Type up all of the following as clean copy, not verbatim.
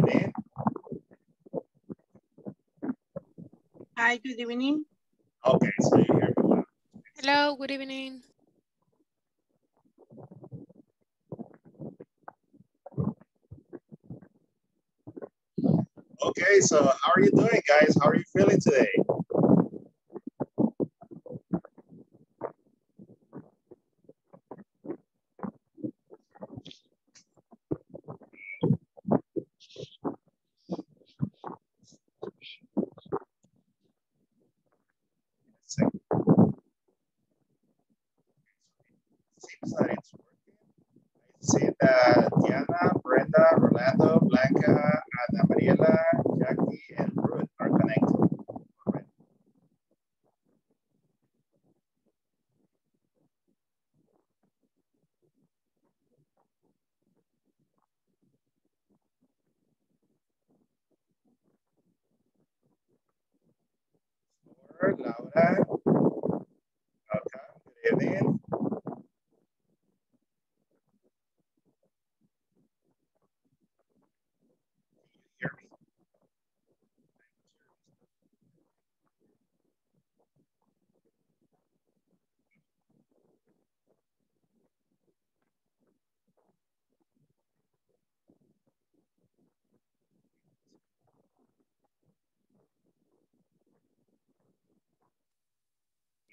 breve. Hi, good evening. Okay, so you hear me. Hello, good evening. Okay, so how are you doing, guys? How are you feeling today? Seems that it's working. I see that Diana, Brenda, Rolando, Blanca, Ana Mariela, Jackie, and Ruth are connected. All right. Sure, Laura. Okay, good evening.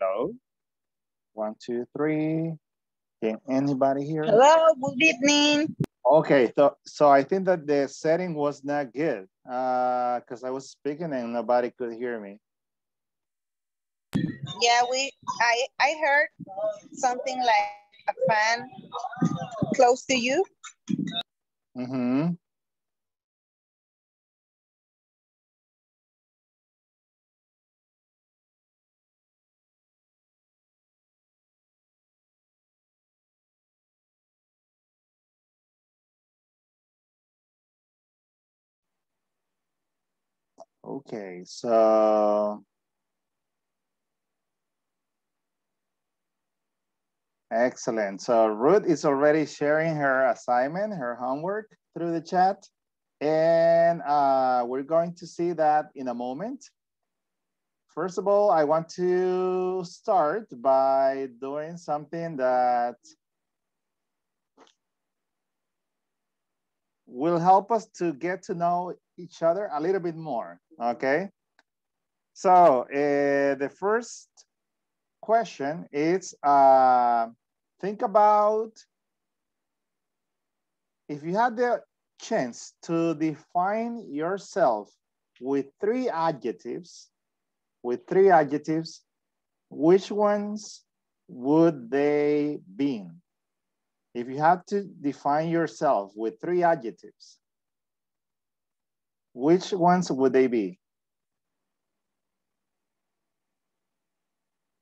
Hello, 1, 2, 3. Can anybody hear? Hello, good evening. Okay, so I think that the setting was not good because I was speaking and nobody could hear me. Yeah, I heard something like a fan close to you. Mm-hmm. Okay, so excellent. So Ruth is already sharing her assignment, her homework through the chat. And we're going to see that in a moment. First of all, I want to start by doing something that will help us to get to know each other a little bit more, okay? So the first question is, think about if you had the chance to define yourself with 3 adjectives, which ones would they be? If you had to define yourself with 3 adjectives, which ones would they be?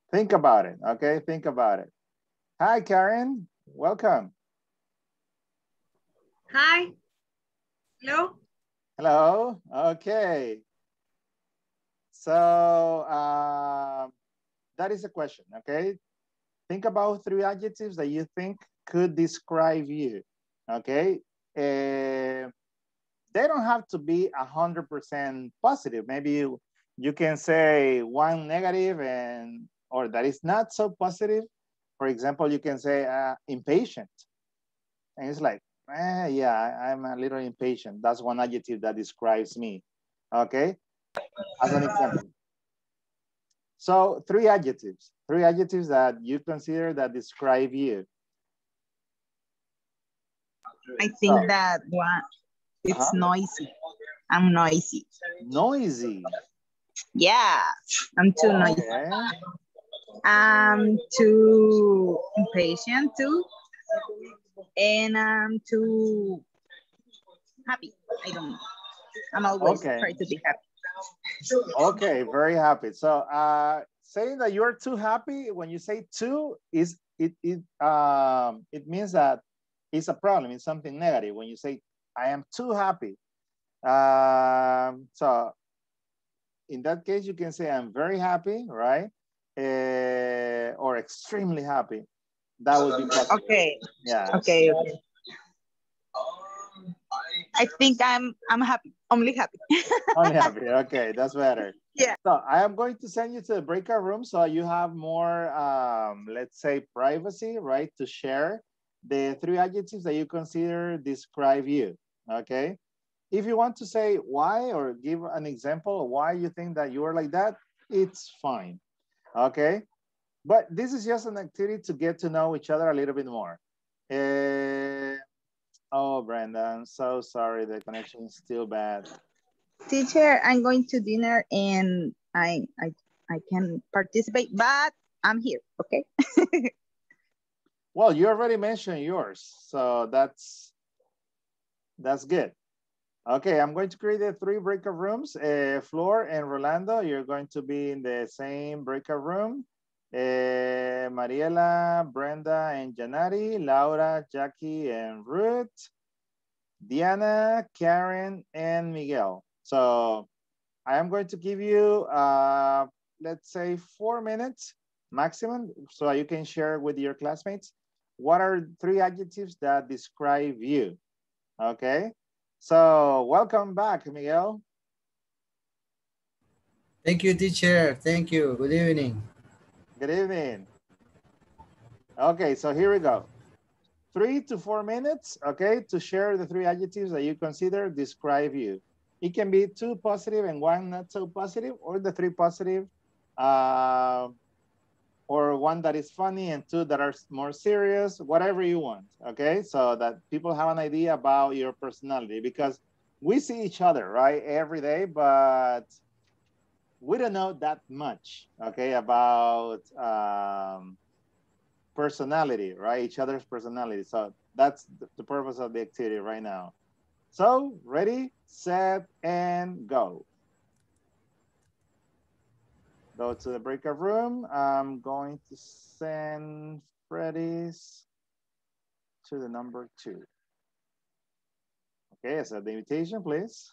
Think about it, okay? Think about it. Hi, Karen. Welcome. Hi. Hello. Hello. Okay. So that is a question, okay? Think about 3 adjectives that you think could describe you, okay? They don't have to be 100% positive. Maybe you can say 1 negative and, or that is not so positive. For example, you can say impatient. And it's like, yeah, I'm a little impatient. That's 1 adjective that describes me, okay? As an example. So 3 adjectives. 3 adjectives that you consider that describe you. I think that one, it's noisy. I'm noisy. Noisy? Yeah, I'm too noisy. I'm too impatient too. And I'm too happy. I don't know. I'm always trying to be happy. Okay, very happy. So saying that you're too happy, when you say too, is it means that it's a problem, it's something negative. When you say, I am too happy. So in that case, you can say, I'm very happy, right? Or extremely happy. That would be possible. Okay. Yeah. Okay. I think I'm happy. Only happy. Only happy. Okay, that's better. Yeah. So I am going to send you to the breakout room so you have more, let's say, privacy, right? To share the three adjectives that you consider describe you, okay? If you want to say why or give an example of why you think that you are like that, it's fine, okay? But this is just an activity to get to know each other a little bit more. Oh, Brenda, I'm so sorry. The connection is still bad. Teacher, I'm going to dinner and I can participate, but I'm here, okay? Well, you already mentioned yours, so that's good. Okay, I'm going to create the three breakout rooms. Flor and Rolando, you're going to be in the same breakout room. Mariela, Brenda, and Janari, Laura, Jackie, and Ruth, Diana, Karen, and Miguel. So I am going to give you, let's say, 4 minutes maximum so you can share with your classmates what are three adjectives that describe you, okay? So welcome back, Miguel. Thank you, teacher. Thank you. Good evening. Good evening. Okay, so here we go. 3 to 4 minutes, okay, to share the three adjectives that you consider describe you. It can be two positive and one not so positive, or the three positive, or one that is funny and two that are more serious, whatever you want, okay? So that people have an idea about your personality, because we see each other, right, every day, but we don't know that much, okay, about personality, right? Each other's personality. So that's the purpose of the activity right now. So ready, set, and go. Go to the breakout room. I'm going to send Freddy's to the number 2. Okay, accept the invitation, please.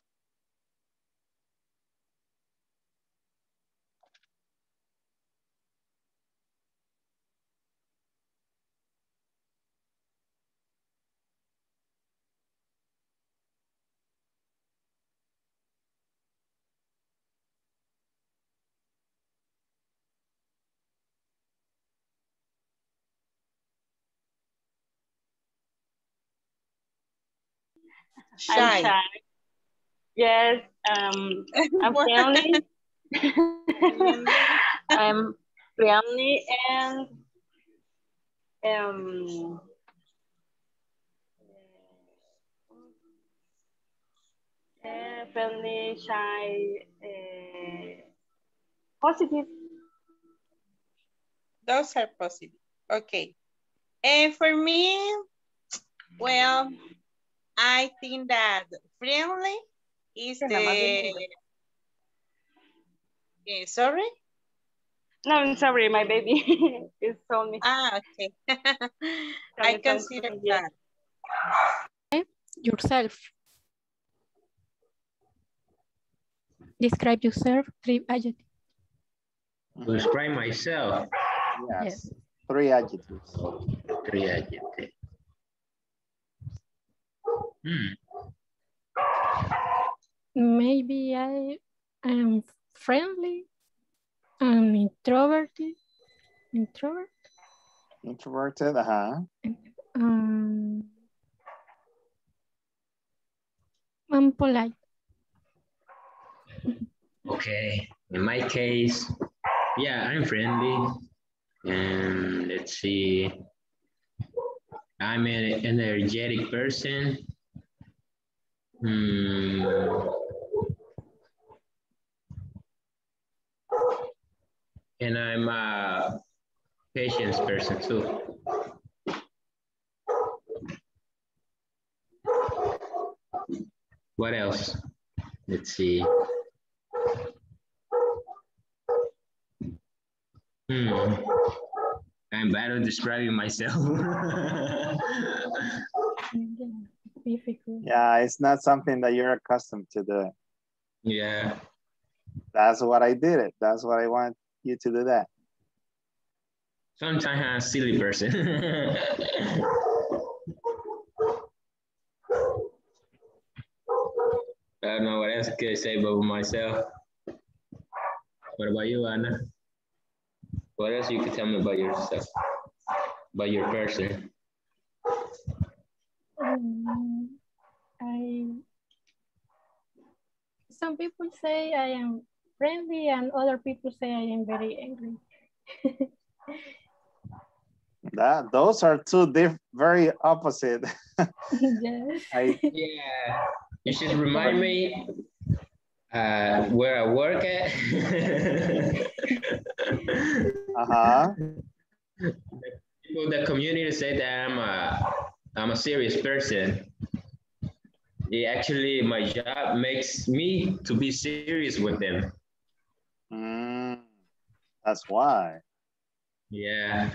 Shy. I'm shy. Yes, I'm friendly. I'm friendly and friendly, shy, positive. Those are positive. Okay. And for me, well, I think that friendly is the... Yeah, sorry? No, I'm sorry, my baby is told me. Ah, okay. I consider that. Yourself. Describe yourself, 3 adjectives. Describe myself. Yes. Yes. 3 adjectives. 3 adjectives. Maybe I am friendly. I'm introverted. Introverted, I'm polite. Okay, in my case, yeah, I'm friendly. And let's see, I'm an energetic person. And I'm a patience person too. What else? Let's see. I'm bad at describing myself. Yeah, it's not something that you're accustomed to doing. Yeah. That's what I did it. That's what I want you to do that. Sometimes I'm a silly person. That's a good save over myself. What about you, Anna? What else you can tell me about yourself? About your person? Some people say I am friendly and other people say I am very angry. Those are two very opposite. Yes. Yeah. You should remind me where I work at. People in the community say that I'm a serious person. It actually, my job makes me to be serious with them. That's why. Yeah.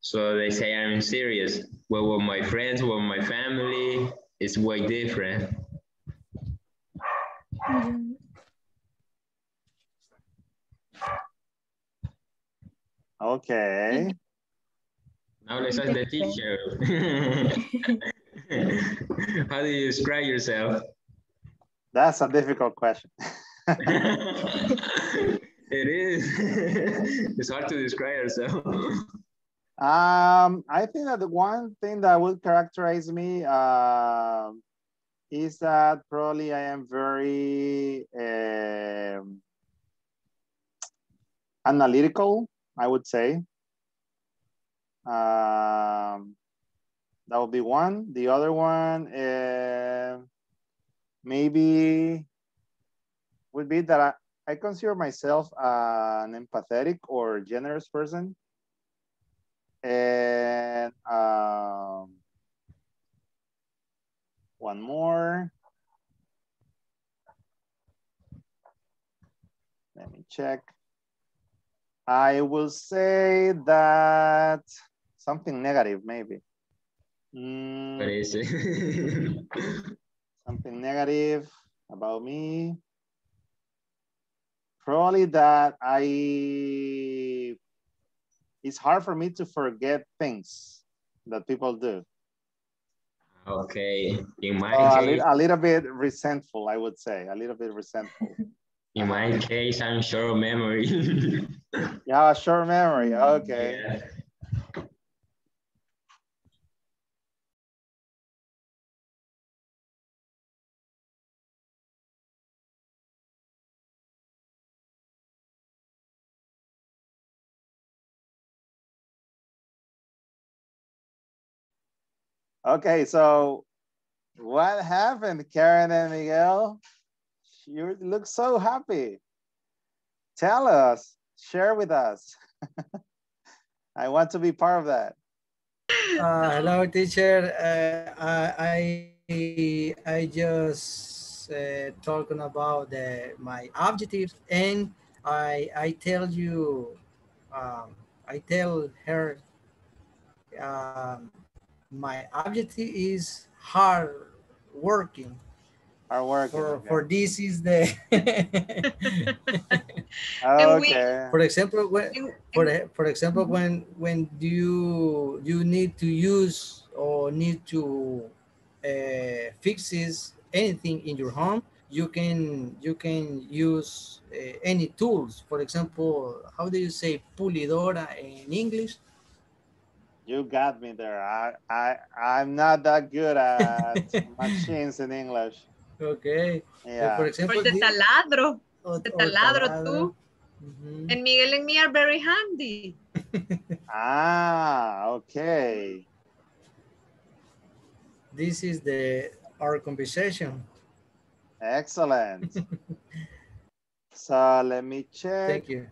So they say I'm serious. Well, with my friends, with my family, it's way different. Okay. Now let's ask the teacher. How do you describe yourself? That's a difficult question. It is. It's hard to describe yourself. I think that the one thing that would characterize me is that probably I am very analytical, I would say. That would be one. The other one maybe would be that I consider myself an empathetic or generous person. And one more. Let me check. I will say that something negative, maybe. What is it? Something negative about me. Probably that it's hard for me to forget things that people do. Okay, in my case, a little bit resentful, I would say, a little bit resentful. In my case, I'm short memory. You have a short memory, okay. Yeah. Okay, so what happened, Karen and Miguel? You look so happy. Tell us, share with us. I want to be part of that. Hello, teacher. I just talking about my objectives, and I tell you, I tell her. My objective is hard working. Hard working. For this is the. Okay. For example, when you need to use or need to fixes anything in your home, you can use any tools. For example, how do you say pulidora in English? You got me there. I'm not that good at machines in English. Okay. Yeah. For example, the taladro. The taladro too. Mm-hmm. And Miguel and me are very handy. Okay. This is our conversation. Excellent. So let me check. Thank you.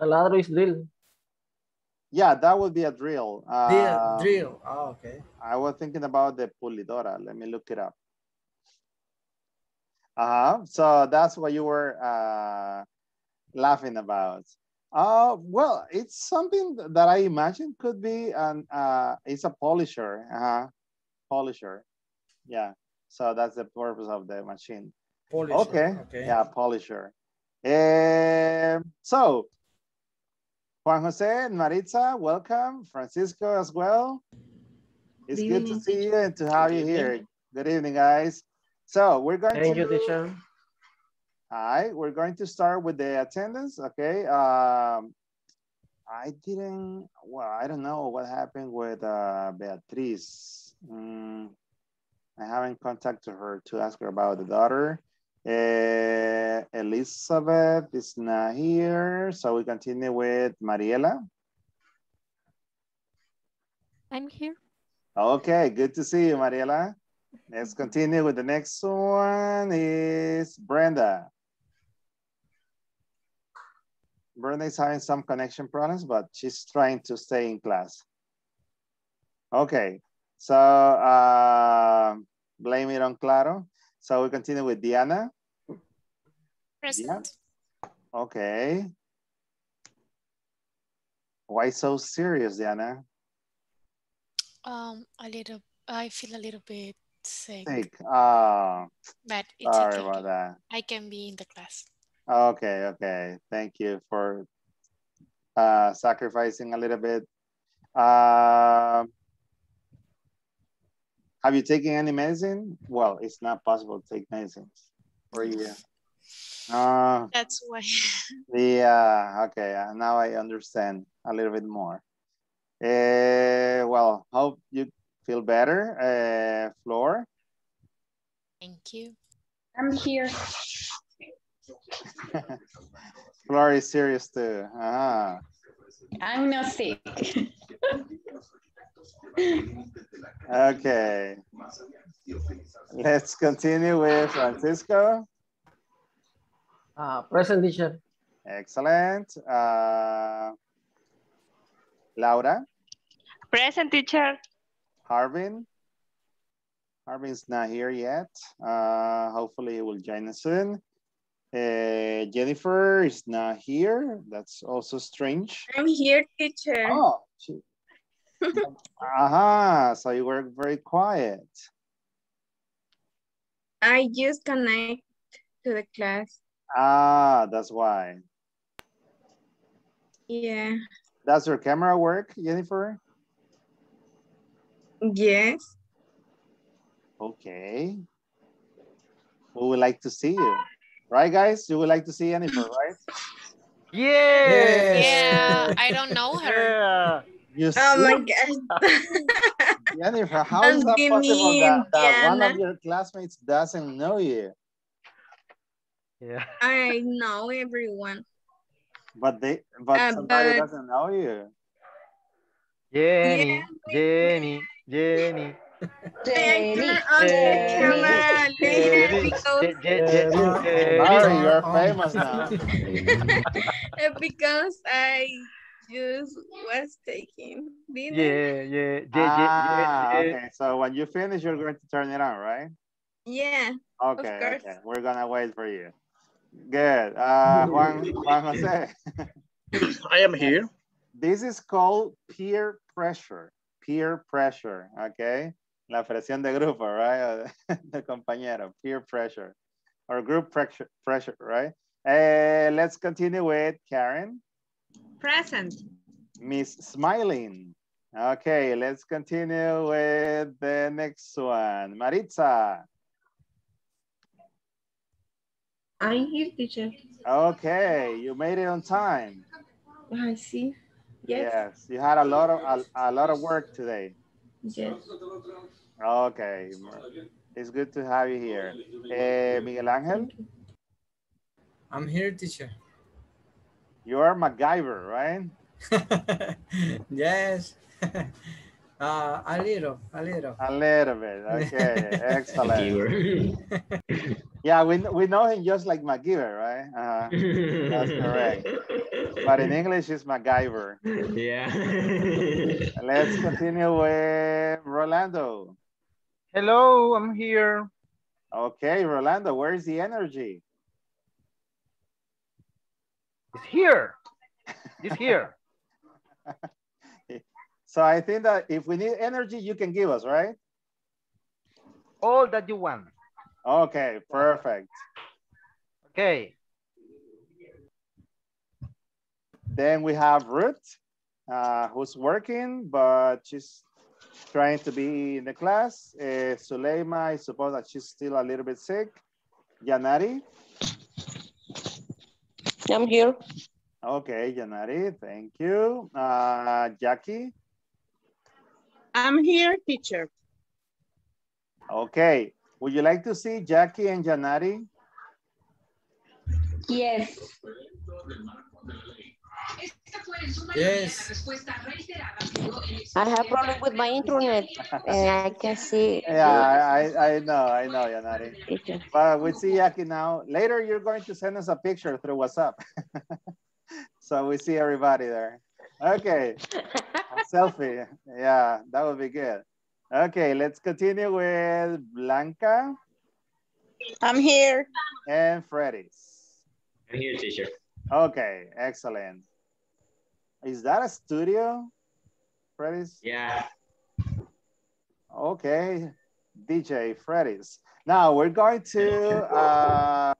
Taladro is drill. Yeah, that would be a drill. Drill. Oh, okay. I was thinking about the pulidora. Let me look it up. So that's what you were laughing about. Well, it's something that I imagine could be it's a polisher. Polisher. Yeah. So that's the purpose of the machine. Polisher. Okay. Yeah, polisher. So. Juan Jose, Maritza, welcome. Francisco as well. It's good to see you and to have you here. Good evening, guys. So we're going to do, teacher. All right, we're going to start with the attendance, okay? I didn't, well, I don't know what happened with Beatriz. I haven't contacted her to ask her about the daughter. Elizabeth is not here, so we continue with Mariela. I'm here. Okay, good to see you, Mariela. Let's continue with the next one is Brenda. Brenda is having some connection problems, but she's trying to stay in class. Okay, so blame it on Claro. So we continue with Diana. Present. Yeah. Okay. Why so serious, Diana? A little, I feel a little bit sick. But it's sorry okay. About that. I can be in the class. Okay, okay. Thank you for sacrificing a little bit. Have you taken any medicine? Well, it's not possible to take medicines for you. That's why. Yeah, okay. Now I understand a little bit more. Well, hope you feel better. Flor? Thank you. I'm here. Flor is serious too. Uh-huh. I'm not sick. Okay. Let's continue with Francisco. Present, teacher. Excellent. Laura. Present, teacher. Harvin. Harvin's not here yet. Hopefully he will join us soon. Jennifer is not here. That's also strange. I'm here, teacher. Oh, she... Aha, so you were very quiet. I just connect to the class. Ah, that's why. Yeah. Does your camera work, Jennifer? Yes. Okay. We would like to see you. Right, guys? You would like to see Jennifer, right? Yes. Yeah, I don't know her. Yeah. You oh see? My God. Jennifer, how is that possible that one of your classmates doesn't know you? Yeah. I know everyone. But they somebody doesn't know you. Jenny, yeah. Jenny. Jenny. You're famous now. Because I just was taking dinner. Yeah. Okay, so when you finish, you're going to turn it on, right? Yeah. Okay. Okay. We're gonna wait for you. Good. Juan Jose. I am here. This is called peer pressure. Peer pressure, okay? La presión de grupo, right? The compañero, peer pressure. Or group pressure, right? Let's continue with Karen. Present. Miss Smiling. Okay, let's continue with the next one. Maritza. I'm here, teacher. Okay, you made it on time. I see. Yes. Yes, you had a lot of work today. Yes. Okay, it's good to have you here. Miguel Angel? I'm here, teacher. You are MacGyver, right? Yes. A little bit. Okay, excellent. Yeah, we know him just like MacGyver, right? That's correct. But in English, it's MacGyver. Yeah. Let's continue with Rolando. Hello, I'm here. Okay, Rolando, where's the energy? It's here. It's here. So I think that if we need energy, you can give us, right? All that you want. Okay, perfect. Okay. Then we have Ruth, who's working, but she's trying to be in the class. Suleima, I suppose that she's still a little bit sick. Yanari? I'm here. Okay, Yanari, thank you. Jackie? I'm here, teacher. Okay, would you like to see Jackie and Janari? Yes. Yes. I have problem with my internet and I can see. Yeah, I know, Janari. But we see Jackie now. Later, you're going to send us a picture through WhatsApp. So we see everybody there. Okay, selfie. Yeah, that would be good. Okay, let's continue with Blanca. I'm here. And Freddy's. I'm here, teacher. Okay, excellent. Is that a studio, Freddy's? Yeah. Okay, DJ Freddy's. Now we're going to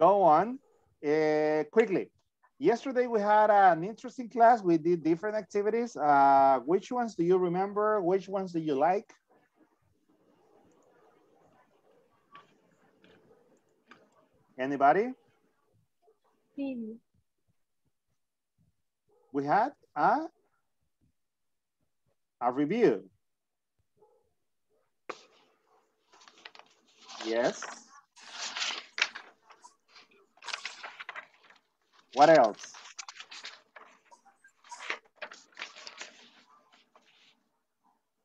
go on quickly. Yesterday we had an interesting class. We did different activities. Which ones do you remember? Which ones do you like? Anybody? Mm. We had a review. Yes. What else?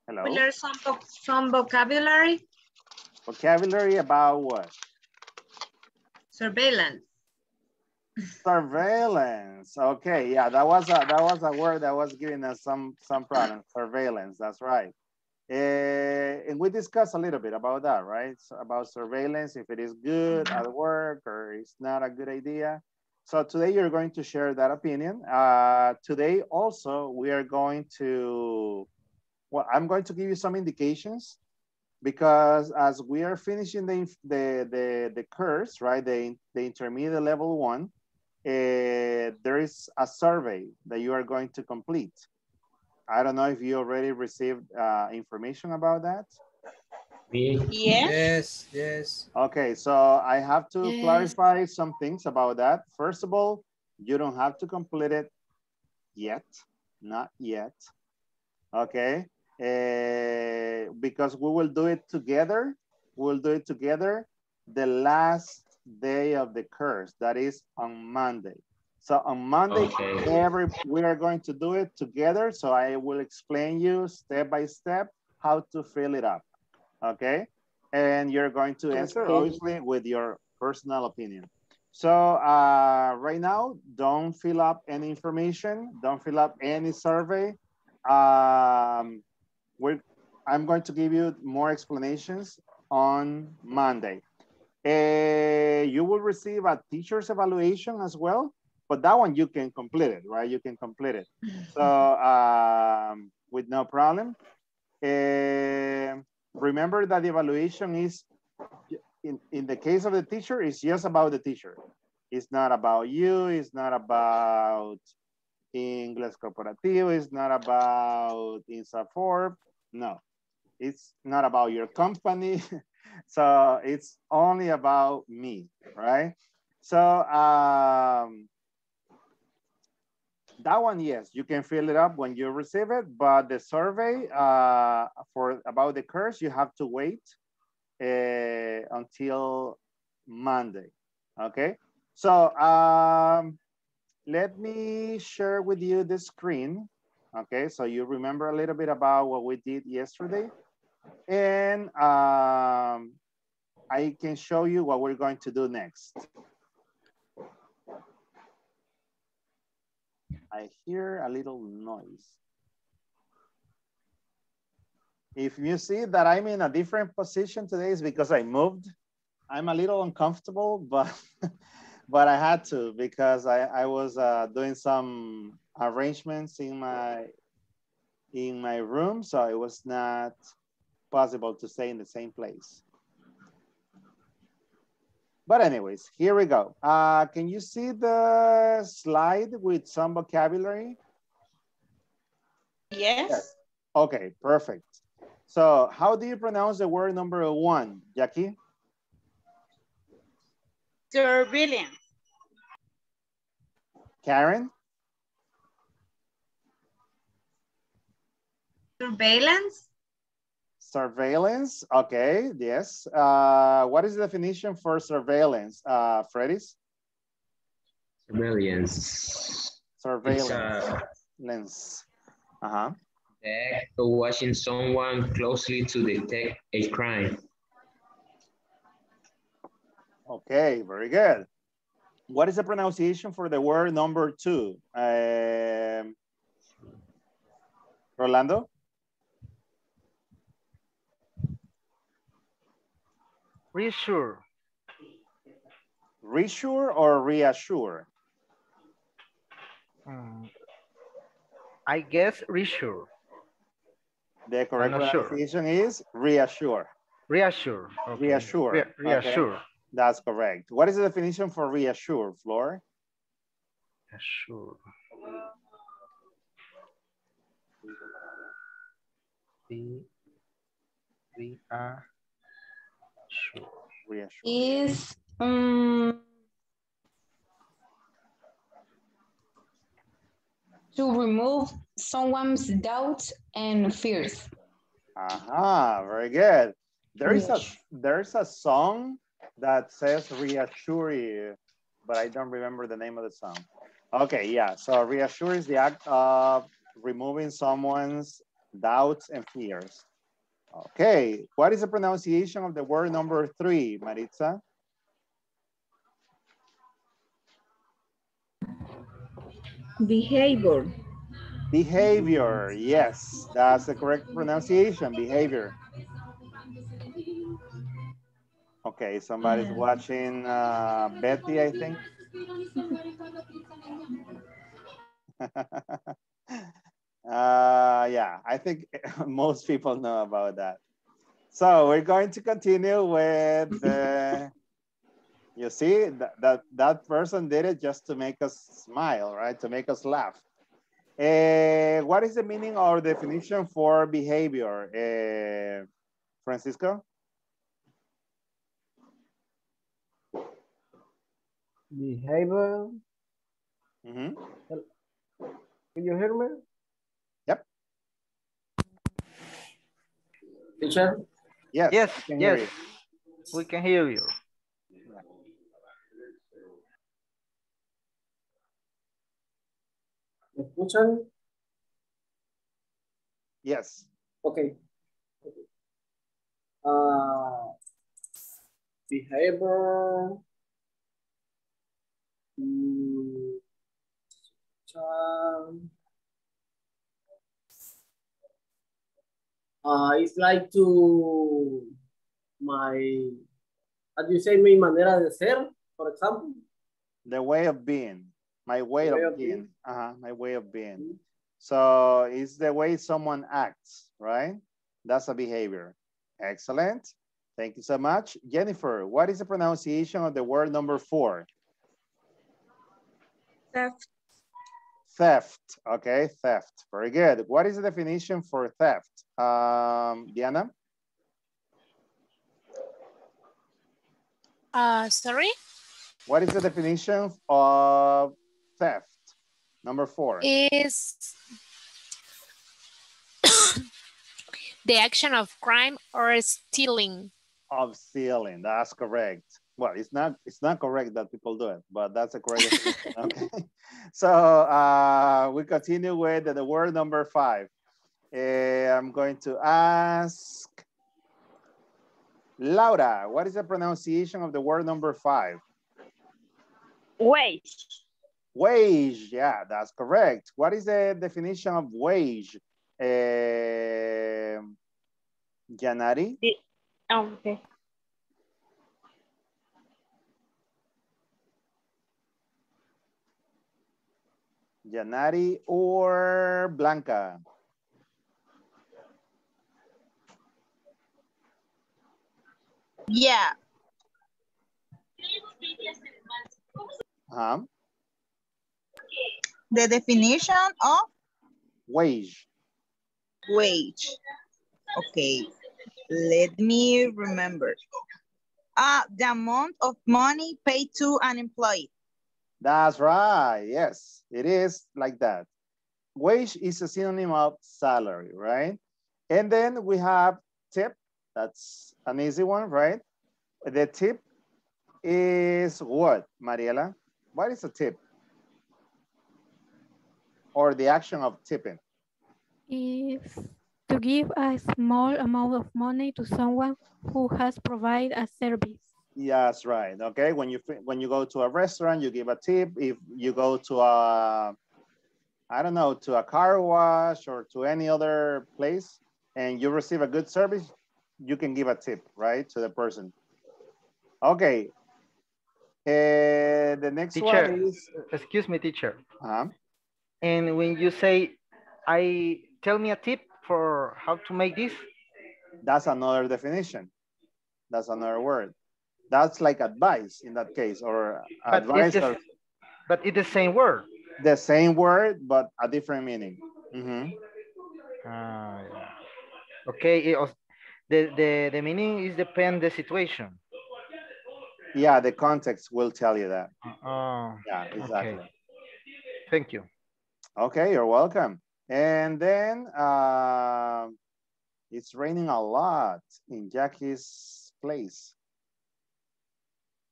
Hello. We learned some vocabulary. Vocabulary about what? Surveillance. Surveillance. Okay, yeah, that was a word that was giving us some problems. Surveillance. That's right. And we discussed a little bit about that, right? So about surveillance, if it is good at work or it's not a good idea. So today you're going to share that opinion. Today also we are going to, well, I'm going to give you some indications because as we are finishing the course, right, the intermediate level one, there is a survey that you are going to complete. I don't know if you already received information about that. Yes. Yes. Okay, so I have to clarify some things about that. First of all, you don't have to complete it yet, not yet. Okay, because we will do it together. We'll do it together the last day of the course, that is on Monday. So on Monday, we are going to do it together. So I will explain you step by step how to fill it up. Okay, and you're going to answer obviously with your personal opinion. So right now, don't fill up any information, don't fill up any survey. I'm going to give you more explanations on Monday. You will receive a teacher's evaluation as well, but that one you can complete it, right? You can complete it. So with no problem. Remember that the evaluation is, in the case of the teacher, it's just about the teacher. It's not about you, it's not about Inglés Corporativo, it's not about Insaforp, no. It's not about your company. So it's only about me, right? So that one, yes, you can fill it up when you receive it, but the survey for about the course, you have to wait until Monday, okay? So let me share with you the screen, okay? So you remember a little bit about what we did yesterday, and I can show you what we're going to do next. I hear a little noise. If you see that I'm in a different position today, it's because I moved. I'm a little uncomfortable, but I had to because I was doing some arrangements in my room, so it was not possible to stay in the same place. But anyways, here we go. Can you see the slide with some vocabulary? Yes. Okay, perfect. So how do you pronounce the word number 1, Jackie? Surveillance. Karen? Surveillance. Surveillance, okay, yes. What is the definition for surveillance, Freddy's? Surveillance. Surveillance. Uh-huh. Watching someone closely to detect a crime. Okay, very good. What is the pronunciation for the word number 2? Rolando? Reassure. Reassure or reassure? I guess reassure. The correct pronunciation is reassure. Reassure. Okay. Reassure. Reassure. Okay. That's correct. What is the definition for reassure, Flor? Reassure. Reassure. Reassure. Is to remove someone's doubt and fears. Aha, very good. There's a song that says reassure you, but I don't remember the name of the song. Okay, yeah, so reassure is the act of removing someone's doubts and fears. Okay, what is the pronunciation of the word number 3, Maritza? Behavior. Behavior, yes, that's the correct pronunciation, behavior. Okay, somebody's watching Betty, I think. Yeah, I think most people know about that. So we're going to continue with, you see, that person did it just to make us smile, right? To make us laugh. What is the meaning or definition for behavior, Francisco? Behavior. Mm-hmm. Can you hear me? Yep. Teacher? Yes. Yes. Yes. We can hear you. Escuchan? Yes. Okay. Behavior. It's like to my, as you say, mi manera de ser, for example. The way of being. My way of being. Uh-huh, my way of being. Mm-hmm. So it's the way someone acts, right? That's a behavior. Excellent. Thank you so much. Jennifer, what is the pronunciation of the word number 4? Theft. Theft. Okay, theft. Very good. What is the definition for theft? Diana? Sorry? What is the definition of theft? Number 4. Is the action of crime or stealing. Of stealing, that's correct. Well, it's not correct that people do it, but that's a correct. Okay. So we continue with the word number 5. I'm going to ask Laura, what is the pronunciation of the word number 5? Wage. Wage, yeah, that's correct. What is the definition of wage? Janari? Okay. Janari or Blanca? Yeah. The definition of wage. wage. Okay, let me remember. The amount of money paid to an employee. That's right, yes, it is like that. Wage is a synonym of salary, right? And then we have tip, that's an easy one, right? The tip is what, Mariela? What is a tip? Or the action of tipping? Is to give a small amount of money to someone who has provided a service. Yes, right, okay. When you go to a restaurant, you give a tip. If you go to a, I don't know, to a car wash or to any other place and you receive a good service, you can give a tip, right, to the person. Okay. The next teacher, one is... Excuse me, teacher. Uh-huh. And when you say, tell me a tip for how to make this. That's another definition. That's another word. That's like advice in that case, or but advice. It's the, or, but it's the same word. The same word, but a different meaning. Mm-hmm. Yeah. Okay, the meaning is depend the situation. Yeah, the context will tell you that. Yeah, exactly. Okay. Thank you. Okay, you're welcome. And then it's raining a lot in Jackie's place.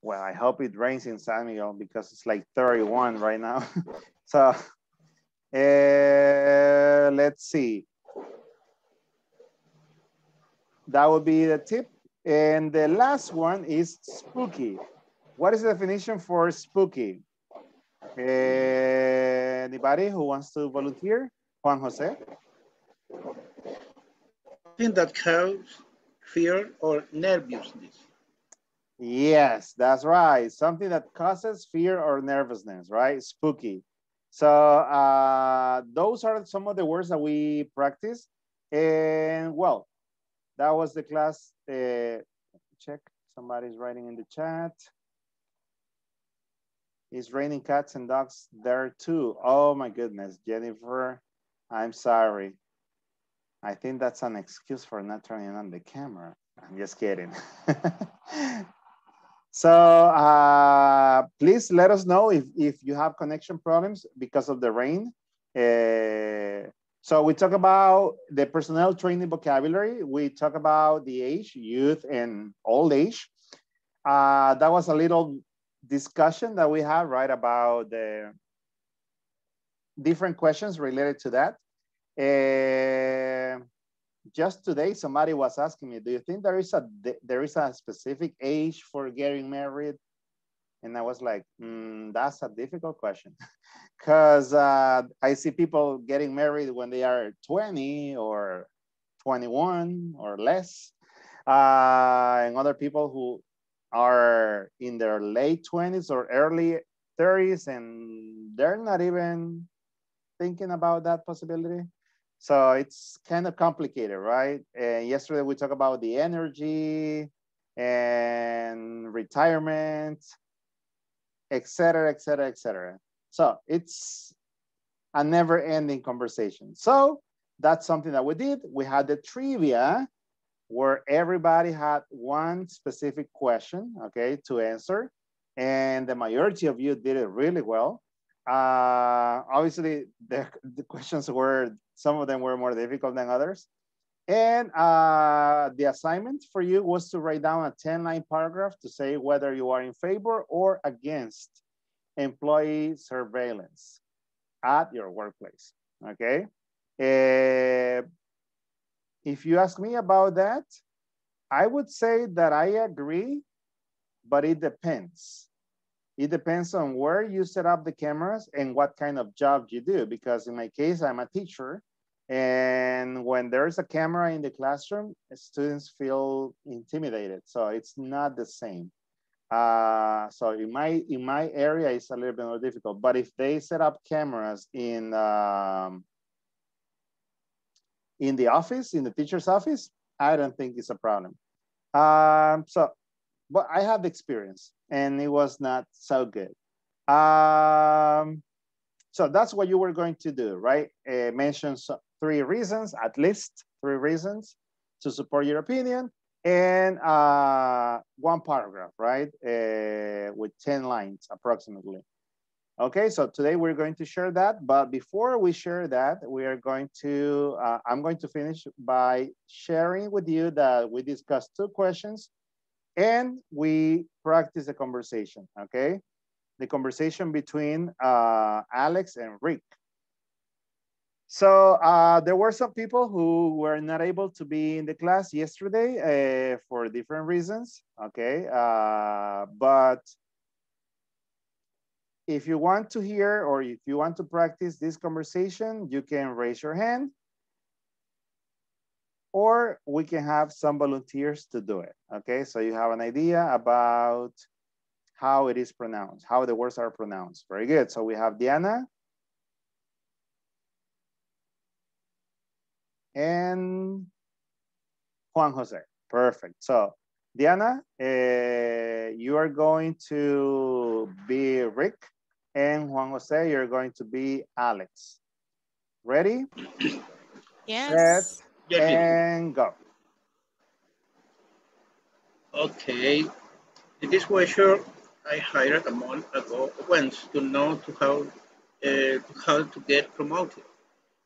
Well, I hope it rains in San Miguel because it's like 31 right now. So let's see. That would be the tip. And the last one is spooky. What is the definition for spooky? Anybody who wants to volunteer? Juan Jose? Something that causes fear or nervousness. Yes, that's right. Something that causes fear or nervousness, right? Spooky. So those are some of the words that we practice. And well, that was the class. Check, somebody's writing in the chat. It's raining cats and dogs there too. Oh my goodness, Jennifer, I'm sorry. I think that's an excuse for not turning on the camera. I'm just kidding. So please let us know if you have connection problems because of the rain. So we talk about the personnel training vocabulary. We talk about the age, youth and old age. That was a little discussion that we have, right, about the different questions related to that. Just today, somebody was asking me, do you think there is a specific age for getting married? And I was like, that's a difficult question. Because I see people getting married when they are 20 or 21 or less. And other people who are in their late 20s or early 30s and they're not even thinking about that possibility. So it's kind of complicated, right? And yesterday we talked about the energy and retirement, et cetera, et cetera, et cetera. So it's a never ending conversation. So that's something that we did. We had the trivia where everybody had one specific question, okay, to answer. And the majority of you did it really well. Obviously the questions were, some of them were more difficult than others. And the assignment for you was to write down a 10-line paragraph to say whether you are in favor or against employee surveillance at your workplace, okay? If you ask me about that, I would say that I agree, but it depends. It depends on where you set up the cameras and what kind of job you do. Because in my case, I'm a teacher. And when there's a camera in the classroom, students feel intimidated. So it's not the same. So in my area, it's a little bit more difficult. But if they set up cameras in the office, in the teacher's office, I don't think it's a problem. But I have experience and it was not so good. So that's what you were going to do, right? Mention so, three reasons, at least three reasons to support your opinion, and one paragraph, right? With 10 lines approximately. Okay, so today we're going to share that, but before we share that, we are going to, I'm going to finish by sharing with you that we discussed two questions and we practice the conversation, okay? The conversation between Alex and Rick. So there were some people who were not able to be in the class yesterday for different reasons, okay? But if you want to hear or if you want to practice this conversation, you can raise your hand or we can have some volunteers to do it, okay? So you have an idea about how it is pronounced, how the words are pronounced. Very good. So we have Diana and Juan Jose. Perfect. So Diana, you are going to be Rick, and Juan Jose, you're going to be Alex. Ready? Yes. Set, and go. Okay. In this question, I hired a month ago once to know how to get promoted.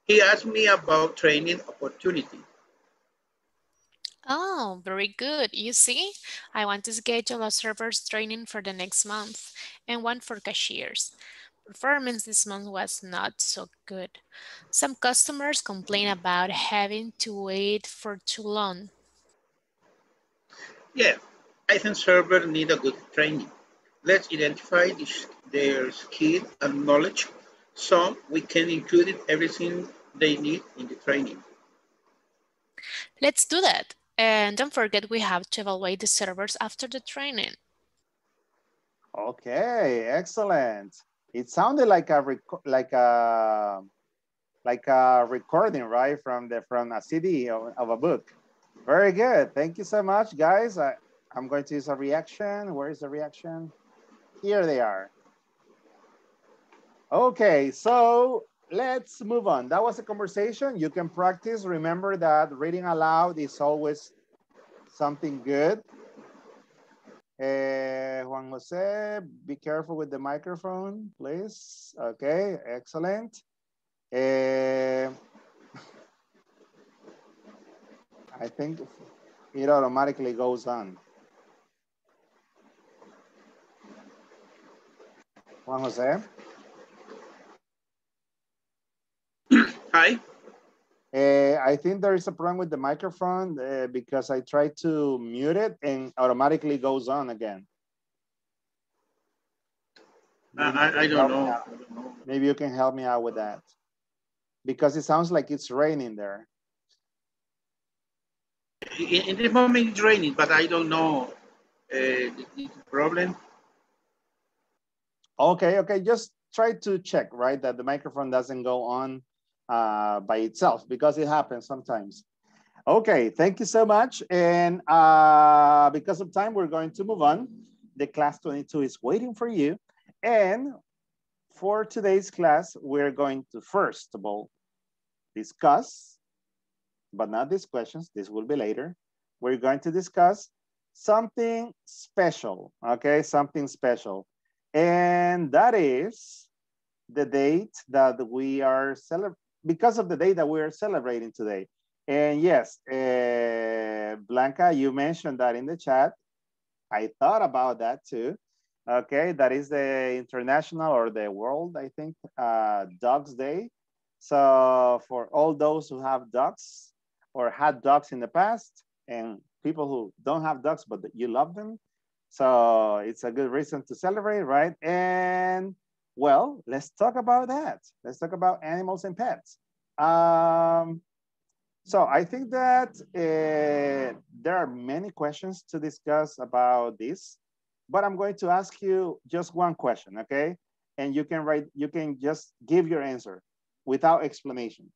He asked me about training opportunity. Oh, very good. You see, I want to schedule a server's training for the next month and one for cashiers. Performance this month was not so good. Some customers complain about having to wait for too long. Yeah, I think servers need a good training. Let's identify their skill and knowledge so we can include everything they need in the training. Let's do that. And don't forget, we have to evaluate the servers after the training. Okay, excellent. It sounded like a recording, right, from a CD of a book. Very good. Thank you so much, guys. I'm going to use a reaction. Where is the reaction? Here they are. Okay, so let's move on. That was a conversation. You can practice. Remember that reading aloud is always something good. Juan Jose, be careful with the microphone, please. Okay, excellent. I think it automatically goes on. Juan Jose? Hi. I think there is a problem with the microphone because I tried to mute it and automatically goes on again. I don't know. Maybe you can help me out with that because it sounds like it's raining there. In this moment it's raining, but I don't know the problem. Okay, okay, just try to check, right, that the microphone doesn't go on by itself because it happens sometimes. Okay, thank you so much. And because of time, we're going to move on. The class 22 is waiting for you. And for today's class, we're going to first of all discuss, but not these questions, this will be later. We're going to discuss something special, okay? Something special. And that is the date that we are celebrating, because of the day that we are celebrating today. And yes, Blanca, you mentioned that in the chat. I thought about that too. Okay, that is the international or the world, I think, Dogs Day. So for all those who have dogs or had dogs in the past and people who don't have dogs, but you love them. So it's a good reason to celebrate, right? And well, let's talk about that. Let's talk about animals and pets. So I think that there are many questions to discuss about this, but I'm going to ask you just one question, okay? And you can just give your answer without explanation.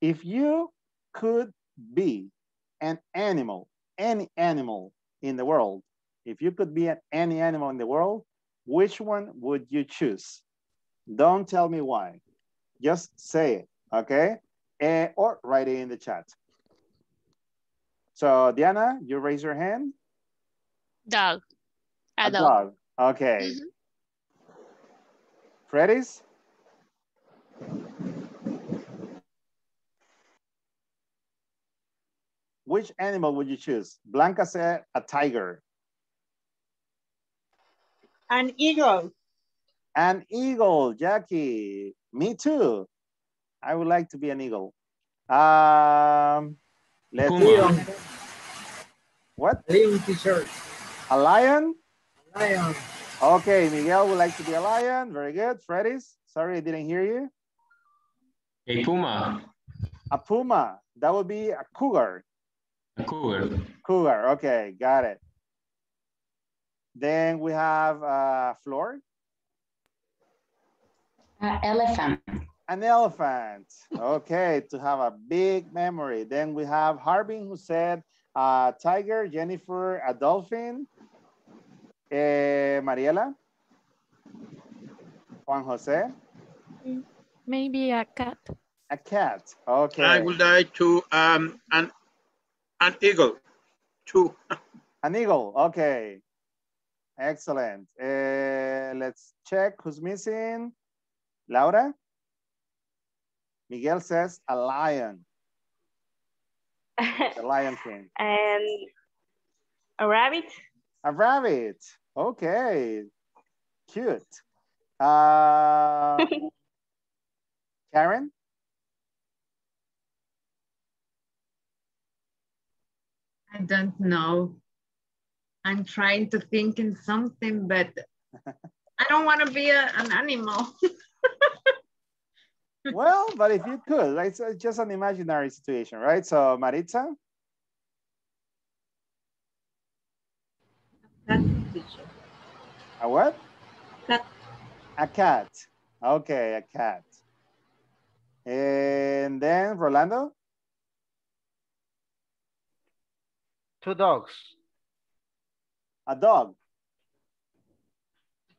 If you could be an animal, any animal in the world, if you could be any animal in the world, which one would you choose? Don't tell me why, just say it, okay? or write it in the chat. So Diana, you raise your hand. Dog. A dog. Okay. Mm-hmm. Freddy's? Which animal would you choose? Blanca said a tiger. An eagle. An eagle, Jackie. Me too. I would like to be an eagle. Let's see. What? Lion t-shirt. A lion? A lion. Okay, Miguel would like to be a lion. Very good. Freddy's? Sorry, I didn't hear you. A puma. A puma. That would be a cougar. A cougar. Cougar. Okay, got it. Then we have Flor. An elephant. An elephant. Okay, to have a big memory. Then we have Harbin who said tiger, Jennifer, a dolphin. Mariela. Juan Jose. Maybe a cat. A cat. Okay. I would like to an eagle. Two. An eagle. Okay. Excellent. Let's check who's missing. Laura? Miguel says a lion. The lion king. A rabbit? A rabbit. Okay. Cute. Karen? I don't know. I'm trying to think in something, but I don't want to be an animal. Well, but if you could, like, it's just an imaginary situation, right? So Maritza? A what? Cat. A cat. Okay, a cat. And then Rolando? Two dogs. A dog.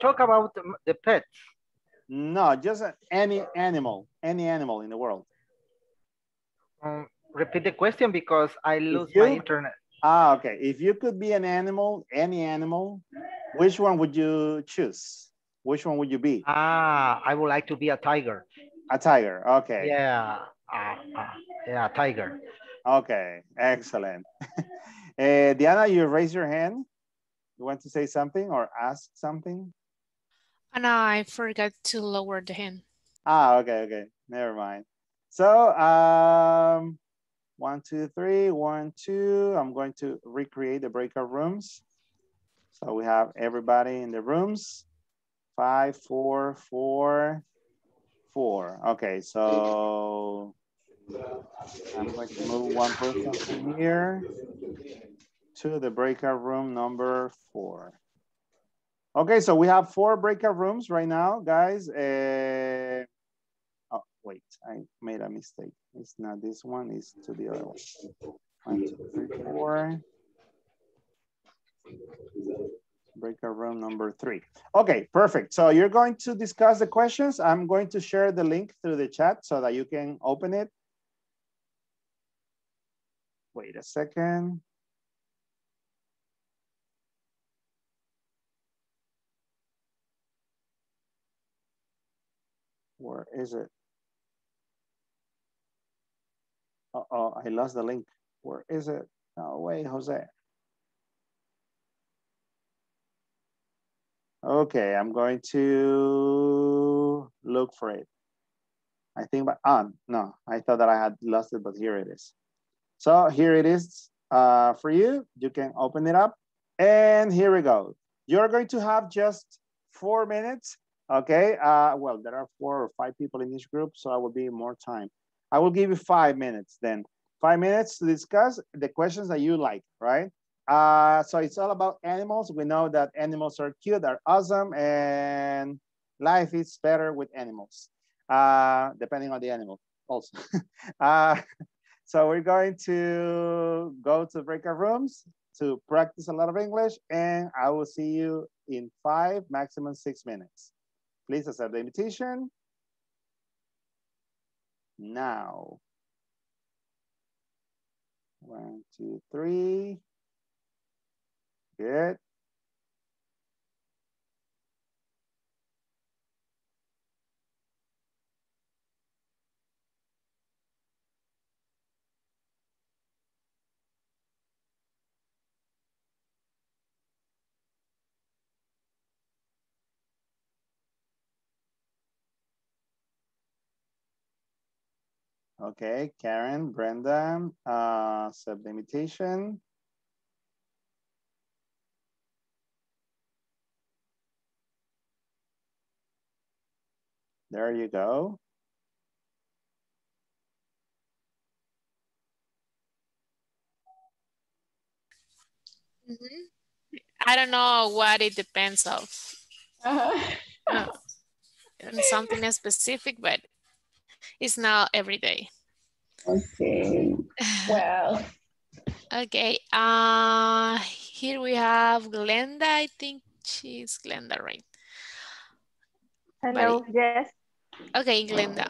Talk about the pets. No, just any animal in the world. Repeat the question because I lose my internet. Ah, okay. If you could be an animal, any animal, which one would you choose? Which one would you be? Ah, I would like to be a tiger. A tiger, okay. Yeah, yeah, tiger. Okay, excellent. Diana, you raise your hand. You want to say something or ask something? No, I forgot to lower the hand. Ah, okay, okay. Never mind. So, 1, 2, 3, 1, 2. I'm going to recreate the breakout rooms. So we have everybody in the rooms. 5, 4, 4, 4. Okay, so I'm going to move one person from here to the breakout room number 4. Okay, so we have 4 breakout rooms right now, guys. Oh, wait, I made a mistake. It's not this one, it's to the other one. 1, 2, 3, 4. Breakout room number 3. Okay, perfect. So you're going to discuss the questions. I'm going to share the link through the chat so that you can open it. Wait a second. Where is it? Uh-oh, I lost the link. Where is it? No way, Jose. Okay, I'm going to look for it. I think, but no, I thought that I had lost it, but here it is. So here it is for you. You can open it up. And here we go. You're going to have just 4 minutes. Okay, well, there are 4 or 5 people in each group, so I will be more time. I will give you 5 minutes then. 5 minutes to discuss the questions that you like, right? So it's all about animals. We know that animals are cute, are awesome, and life is better with animals, depending on the animal also. So we're going to go to breakout rooms to practice a lot of English, and I will see you in 5, maximum 6 minutes. Please accept the invitation now. 1, 2, 3. Good. Okay, Karen, Brenda, accept the invitation. There you go. I don't know what it depends on. Something specific, but it's not every day. Okay, well. Okay, here we have Glenda. I think she's Glenda, right? Hello, but, yes. Okay, Glenda.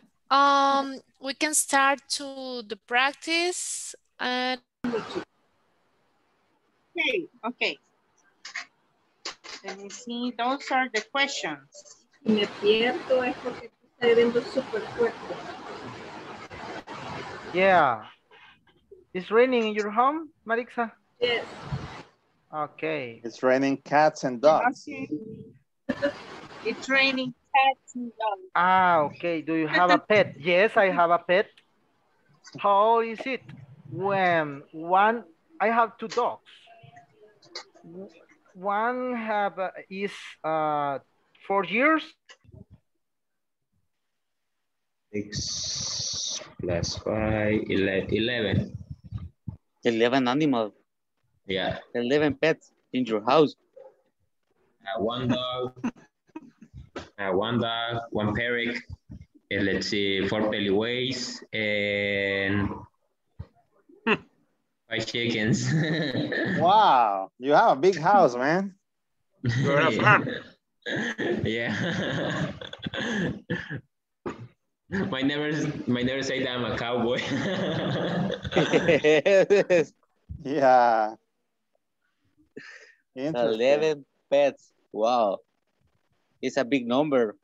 We can start to the practice. Okay. Let me see, those are the questions. Me pierdo es porque tú estás viendo súper fuerte. Yeah. It's raining in your home, Marixa? Yes. Okay. It's raining cats and dogs. It's raining cats and dogs. Ah, okay. Do you have a pet? Yes, I have a pet. How is it? I have 2 dogs. One is 4 years. 6 plus 5, 11. 11 animals. Yeah. 11 pets in your house. One dog. One dog. 1 parrot. Let's see, 4 peliways and 5 chickens. Wow, you have a big house, man. You're a farm. Yeah. My neighbor said that I'm a cowboy. Yeah. 11 pets. Wow. It's a big number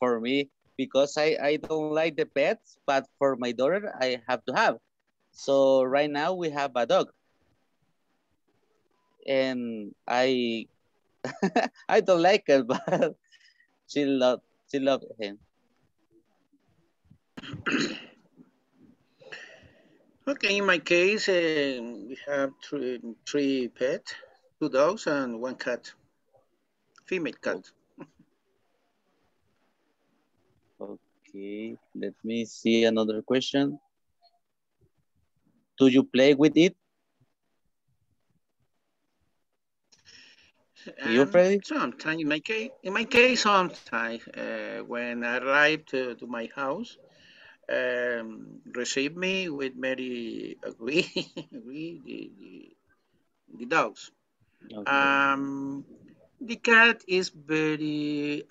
for me because I don't like the pets, but for my daughter, I have to have. So right now we have a dog. And I I don't like it, but she loved him. Okay, in my case, we have 3 pets, 2 dogs and 1 cat, female cat. Okay, let me see another question. Do you play with it? You play? Sometimes, in my case, sometimes when I arrive to my house, receive me with Mary the dogs. Okay. The cat is very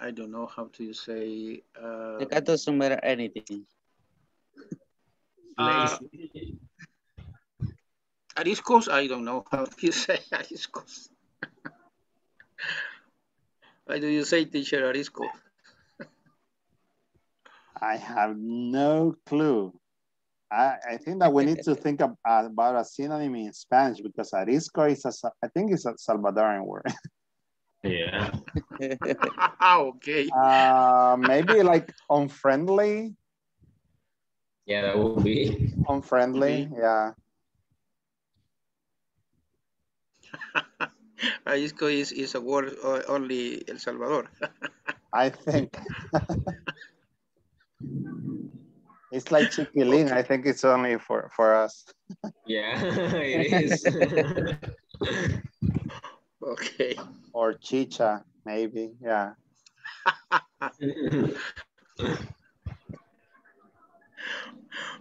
I don't know how to say the cat doesn't matter anything. Ariscos, I don't know how to say ariscos. Why do you say, teacher, arisco? I have no clue. I think that we need to think about a synonym in Spanish because arisco is, I think it's a Salvadoran word. Yeah. Okay. Maybe like unfriendly. Yeah, that would be. Unfriendly, mm-hmm. Yeah. Arisco is a word only El Salvador. I think. It's like chiquilin. Okay. I think it's only for us. Yeah, it is. Okay. Or chicha, maybe. Yeah.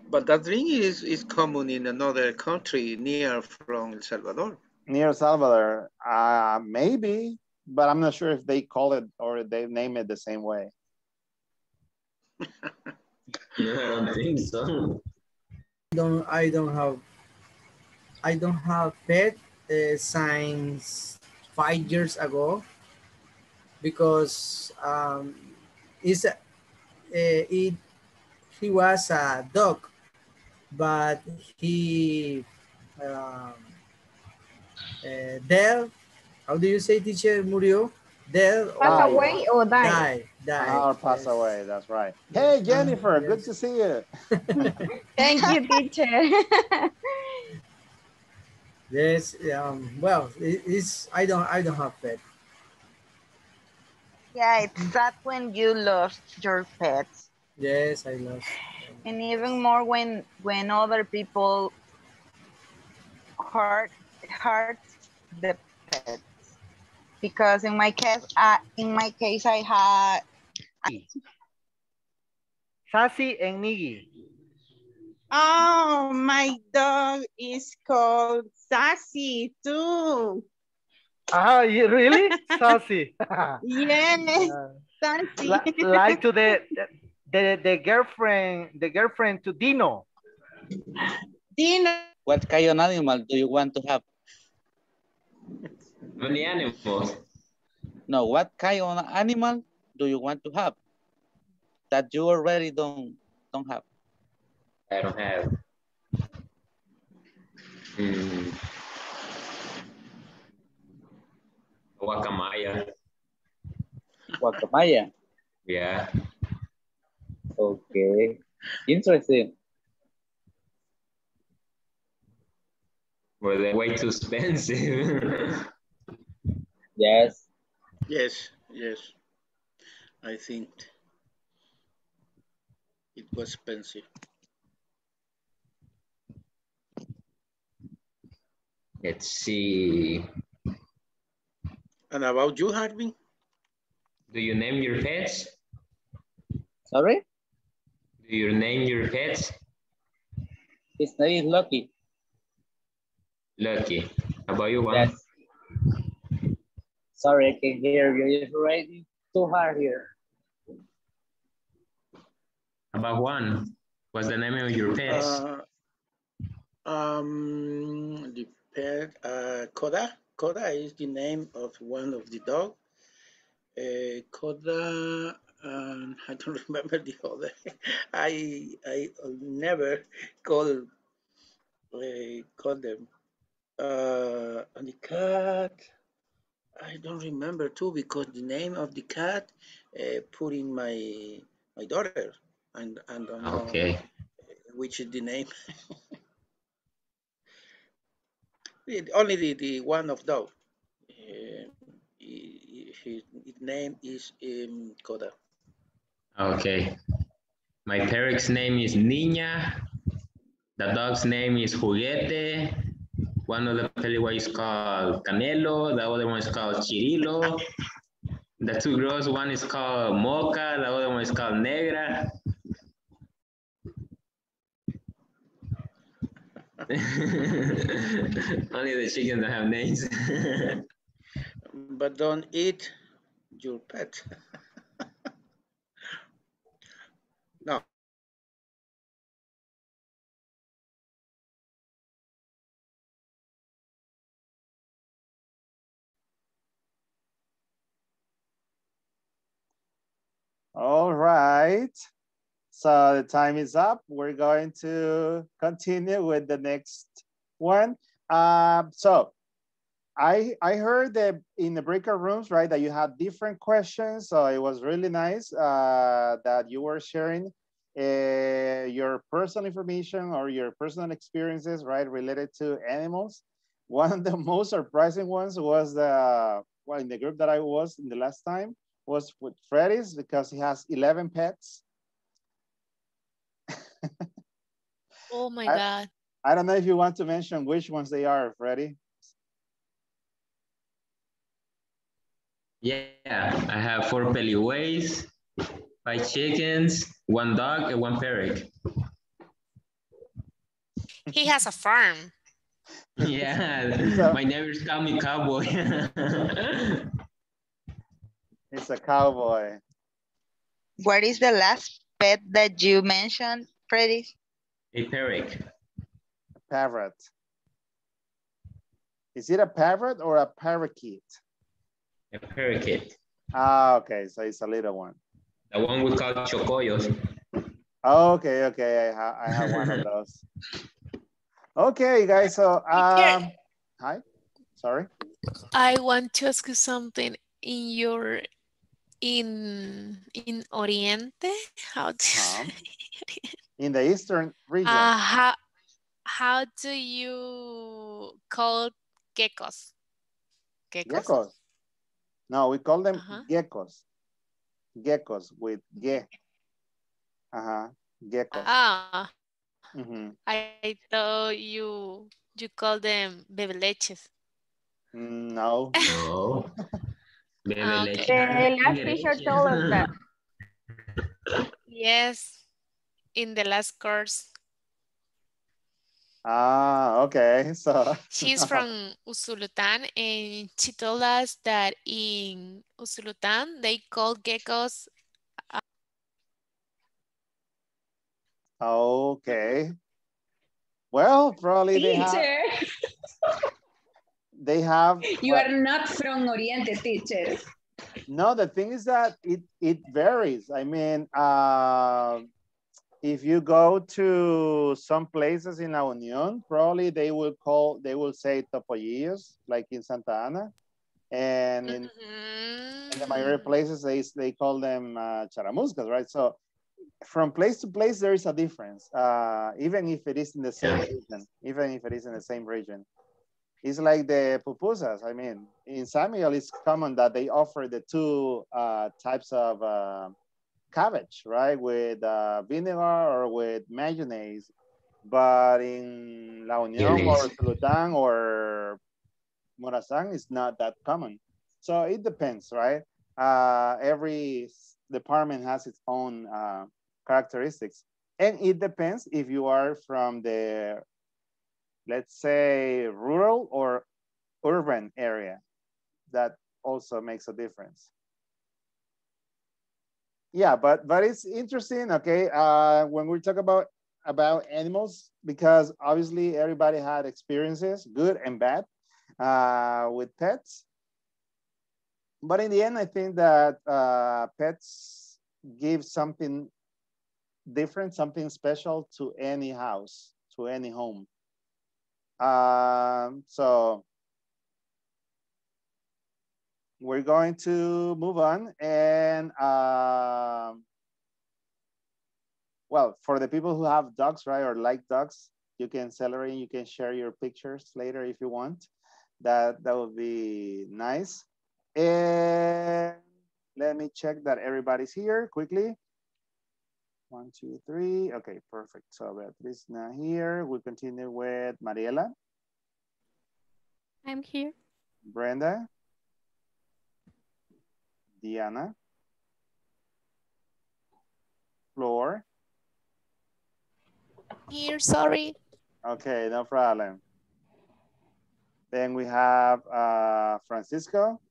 But that drink is common in another country near from El Salvador. Near El Salvador, maybe, but I'm not sure if they call it or they name it the same way. No, I don't think so. I don't have pet since 5 years ago, because he was a dog, but he dead. How do you say, teacher? Murió? Dead or pass away or die? Die. Oh, pass away. That's right. Hey, Jennifer, good to see you. Thank you, teacher. Yes. Well, it's I don't have pet. Yeah, it's sad when you lost your pets. Yes, I lost. And even more when other people hurt the pets. Because in my case, I had Sassy and Niggy. Oh, my dog is called Sassy too. Oh, you really? Sassy. Yes, Sassy. Like to the girlfriend to Dino. Dino. What kind of animal do you want to have? Any animal? No, what kind of animal do you want to have that you already don't have? I don't have. Guacamaya. Guacamaya? Yeah. Okay. Interesting. Well, they're way too expensive. Yes. Yes, yes. I think it was expensive. Let's see. And about you, Harvey? Do you name your pets? Sorry? Do you name your pets? His name is Lucky. Lucky. How about you, Juan? Yes. Sorry, I can hear you. It's already too hard here. About Juan, what's the name of your pets? The pet, Koda. Koda is the name of one of the dog. Koda, I don't remember the other. I never call them. And the cat. I don't remember too, because the name of the cat put in my daughter, and don't know which is the name. Only the one of dog. His name is Koda. Okay. My parents' name is Niña. The dog's name is Juguete. One of the Pelewa is called Canelo, the other one is called Chirilo. The two girls, one is called Mocha, the other one is called Negra. Only the chickens don't have names. But don't eat your pet. No. All right, so the time is up. We're going to continue with the next one. So I heard that in the breakout rooms, right, that you had different questions. So it was really nice that you were sharing your personal information or your personal experiences, right, related to animals. One of the most surprising ones was the, well, in the group that I was in the last time, was with Freddy's, because he has 11 pets. Oh my God. I don't know if you want to mention which ones they are, Freddy. Yeah, I have 4 peleways, 5 chickens, 1 dog, and 1 parrot. He has a farm. Yeah, so my neighbors call me Cowboy. It's a cowboy. What is the last pet that you mentioned, Freddy? A parrot. parrot? Is it a parrot or a parakeet? A parakeet. Ah, okay, so it's a little one. The one we call chocoyos. Okay, okay, I have one of those. Okay, guys, so, hi, sorry. I want to ask you something. In your, in Oriente, how do in the Eastern region. How do you call geckos? Geckos? No, we call them geckos. Geckos with ge. Geckos. Ah. I thought you call them bebeleches. No. No. The last teacher told us that. Yes, in the last course. Ah, okay. So she's from Usulután, and she told us that in Usulután they call geckos. Okay. Well, probably they have. They have. You are not from Oriente, teachers. No, the thing is that it varies. I mean, if you go to some places in La Unión, probably they will say topollillos, like in Santa Ana, and in the majority of places they call them charamuscas, right? So from place to place there is a difference, even if it is in the same region. It's like the pupusas. I mean, in Samuel, it's common that they offer the two types of cabbage, right? With vinegar or with mayonnaise. But in La Unión or Tulután or Morazán, it's not that common. So it depends, right? Every department has its own characteristics. And it depends if you are from the, let's say, rural or urban area. That also makes a difference. Yeah, but it's interesting, okay? When we talk about animals, because obviously everybody had experiences, good and bad, with pets. But in the end, I think that pets give something different, something special to any house, to any home. So we're going to move on, and well, for the people who have dogs, right, or like dogs, you can celebrate, you can share your pictures later if you want. That would be nice. And let me check that everybody's here quickly. 1, 2, 3. Okay, perfect. So Beatriz is now here. We'll continue with Mariela. I'm here. Brenda. Diana. Flor. Here, sorry. Okay, no problem. Then we have Francisco.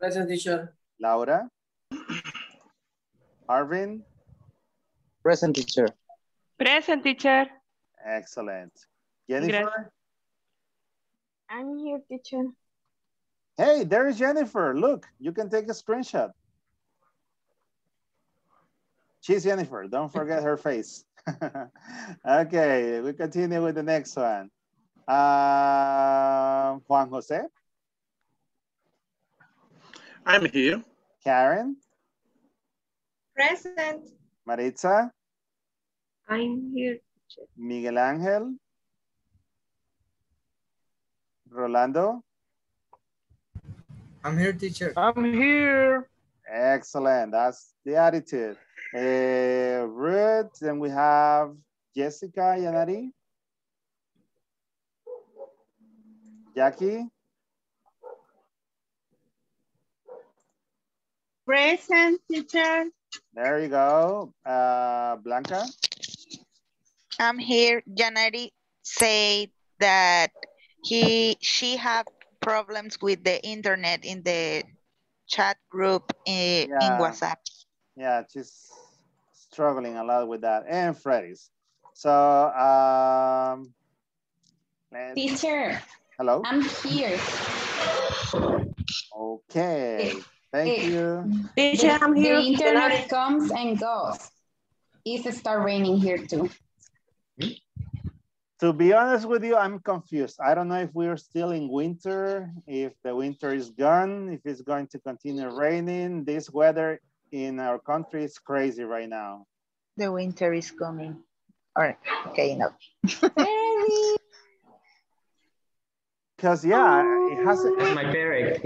Present, teacher. Laura. Arvin? Present, teacher. Present, teacher. Excellent. Jennifer? I'm here, teacher. Hey, there is Jennifer. Look, you can take a screenshot. She's Jennifer. Don't forget her face. Okay, we continue with the next one. Juan Jose? I'm here. Karen? Present. Maritza? I'm here, teacher. Miguel Ángel? Rolando? I'm here, teacher. I'm here. Excellent. That's the attitude. Ruth, and we have Jessica Yanari? Jackie? Present, teacher. There you go. Blanca? I'm here. Janari said that she had problems with the internet in the chat group in WhatsApp. Yeah, she's struggling a lot with that. And Freddy's. So, teacher. Hello. I'm here. Okay. Thank you. Teacher, I'm here. The internet comes and goes. It's start raining here too. To be honest with you, I'm confused. I don't know if we're still in winter, if the winter is gone, if it's going to continue raining. This weather in our country is crazy right now. The winter is coming. All right, okay, no. Because yeah, it hasn't. That's my parrot.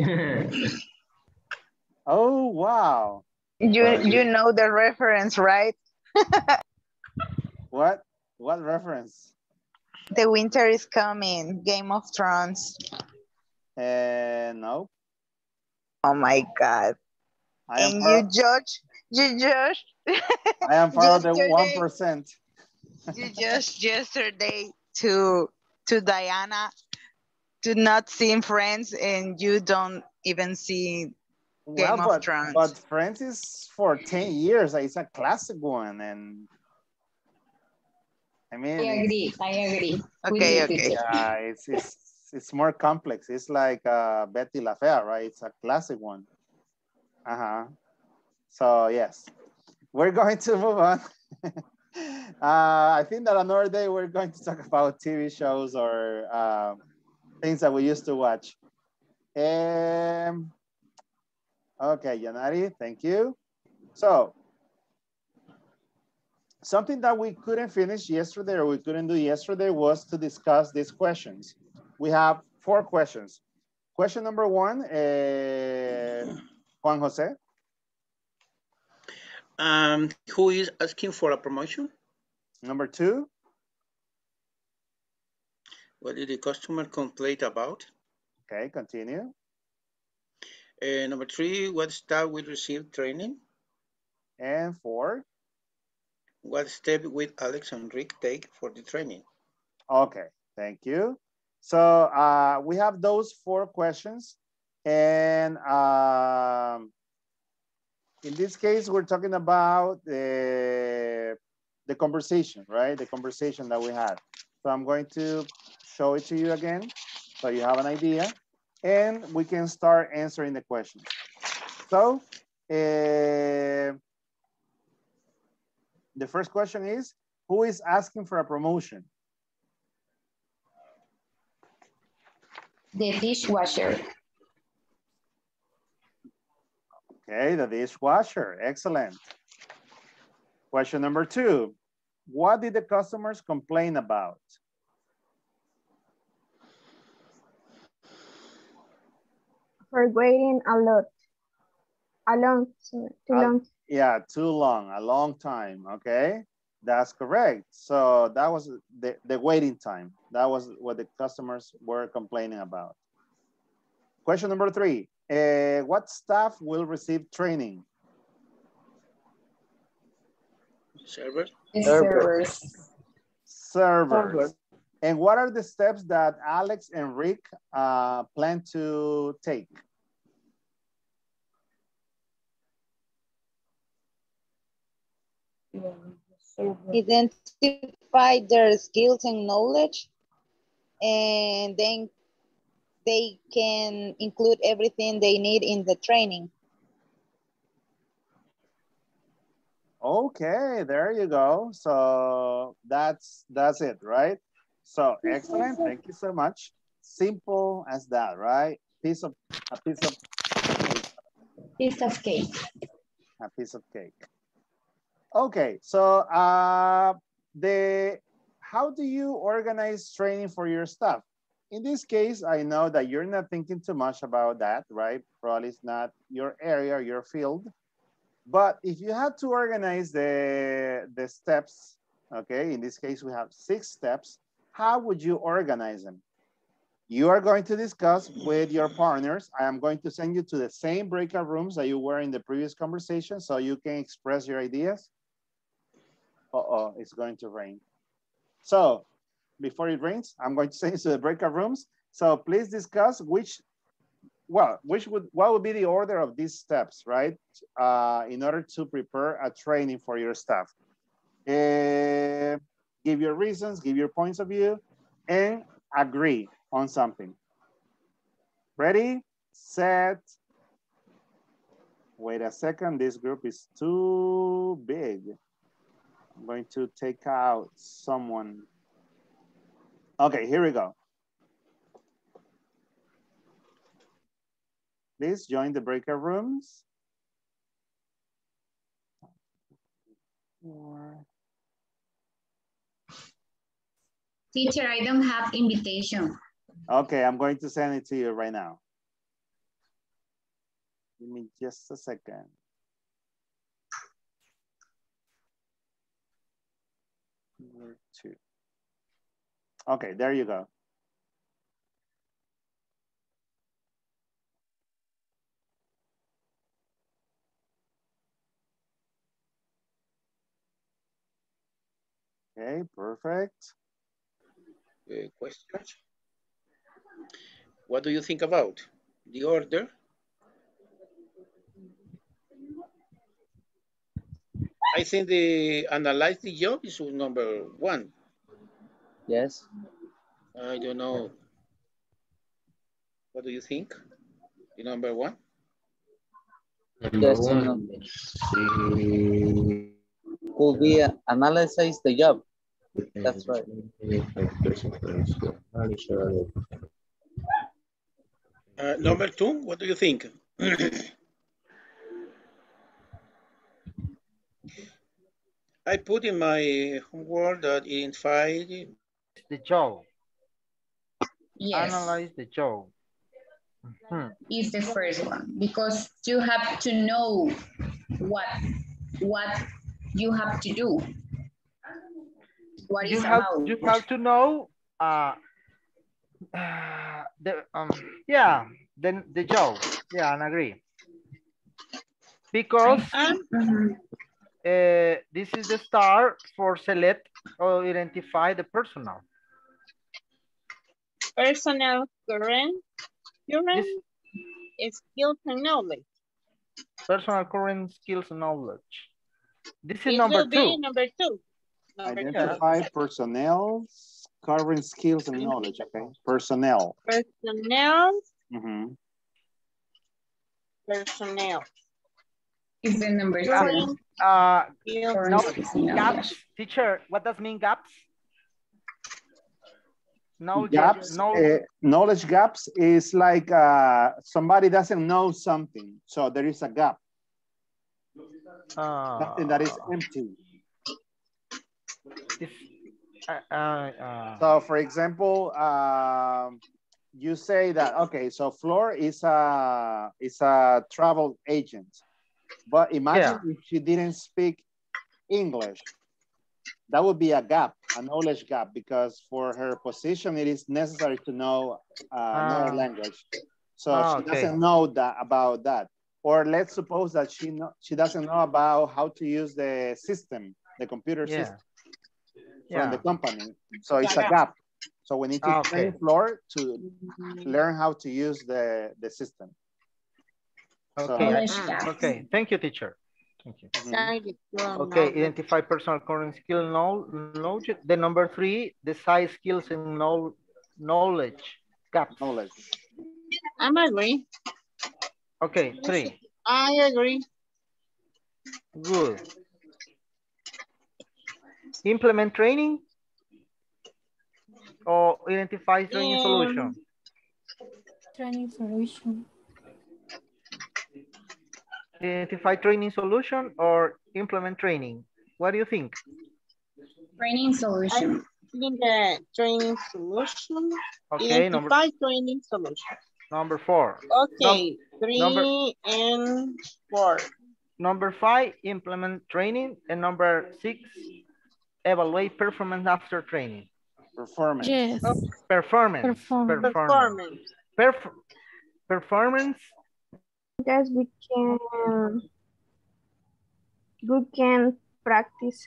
Oh, wow. You know the reference, right? What? What reference? The winter is coming, Game of Thrones. No. Oh my God. And you judge. I am part of the 1%. You just yesterday to Diana to not see Friends, and you don't even see Game of Thrones. But Friends is for 10 years. It's a classic one, and I mean, I agree. Okay. Yeah, it's more complex. It's like Betty La Fea, right? It's a classic one. So yes, we're going to move on. I think that another day we're going to talk about TV shows or things that we used to watch. Okay, Yanari, thank you. So, something that we couldn't finish yesterday or we couldn't do yesterday was to discuss these questions. We have 4 questions. Question number 1, Juan Jose. Who is asking for a promotion? Number 2. What did the customer complain about? Okay, continue. Number 3, what staff will receive training? And 4. What step will Alex and Rick take for the training? Okay, thank you. So we have those 4 questions. And in this case, we're talking about the conversation, right? The conversation that we had. So I'm going to show it to you again so you have an idea. And we can start answering the questions. So the first question is, who is asking for a promotion? The dishwasher. Okay, the dishwasher, excellent. Question number 2, what did the customers complain about? For waiting too long. Yeah, too long, a long time, okay? That's correct. So that was the waiting time. That was what the customers were complaining about. Question number 3. What staff will receive training? Servers. And what are the steps that Alex and Rick plan to take? Identify their skills and knowledge, and then they can include everything they need in the training. Okay, there you go. So that's it, right? So excellent, thank you so much. Simple as that, right? A piece of cake. Okay, so how do you organize training for your staff? In this case, I know that you're not thinking too much about that, right? Probably it's not your area or your field. But if you had to organize the steps, okay, in this case, we have 6 steps. How would you organize them? You are going to discuss with your partners. I am going to send you to the same breakout rooms that you were in the previous conversation so you can express your ideas. Uh-oh, it's going to rain. So before it rains, I'm going to send you to the breakout rooms. So please discuss what would be the order of these steps, right? In order to prepare a training for your staff. give your reasons, give your points of view, and agree on something. Ready, set. Wait a second, this group is too big. I'm going to take out someone. Okay, here we go. Please join the breakout rooms. Teacher, I don't have invitation. Okay, I'm going to send it to you right now. Give me just a second. Number two. Okay, there you go. Okay, perfect. Questions? What do you think about the order? I think the analyze the job is number one. Yes. I don't know. What do you think? The number one? Yes, number one. Could be analyze the job. That's right. Number two, what do you think? I put in my homework that in five... The job. Yes. Analyze the job. Mm-hmm. It's the first one, because you have to know what you have to do. What is about. You have to know the job. Yeah, I agree. Because this is the start for select or identify the personal. Personal, current, skills and knowledge. Personal, current, skills and knowledge. This is number two. Identify personnel, current skills and knowledge, okay? Personnel. Personnel. Mm-hmm. Personnel. Is the number three. No, gaps. Teacher, what does mean gaps? No gaps. Knowledge gaps is like somebody doesn't know something, so there is a gap. Something that is empty. If, so for example, you say that, okay, so Flor is a travel agent, but imagine if she didn't speak English, that would be a gap, a knowledge gap, because for her position, it is necessary to know another language. So she doesn't know about that. Or let's suppose that she doesn't know about how to use the system, the computer system. From the company, so it's a gap. So we need to train Flor to learn how to use the system. Okay. So, okay. Thank you, teacher. Thank you. Okay. Identify personal, current, skill, knowledge. The number three, decide skills and knowledge gap. Knowledge. I'm agree. Okay. Three. I agree. Good. Implement training or identify training solution? Training solution. Identify training solution or implement training. What do you think? Training solution. I think the training solution. Okay, identify training solution. Number four. Okay, three and four. Number five, implement training. And number six, evaluate performance after training. Performance. Yes. Oh, performance. Yes, we can practice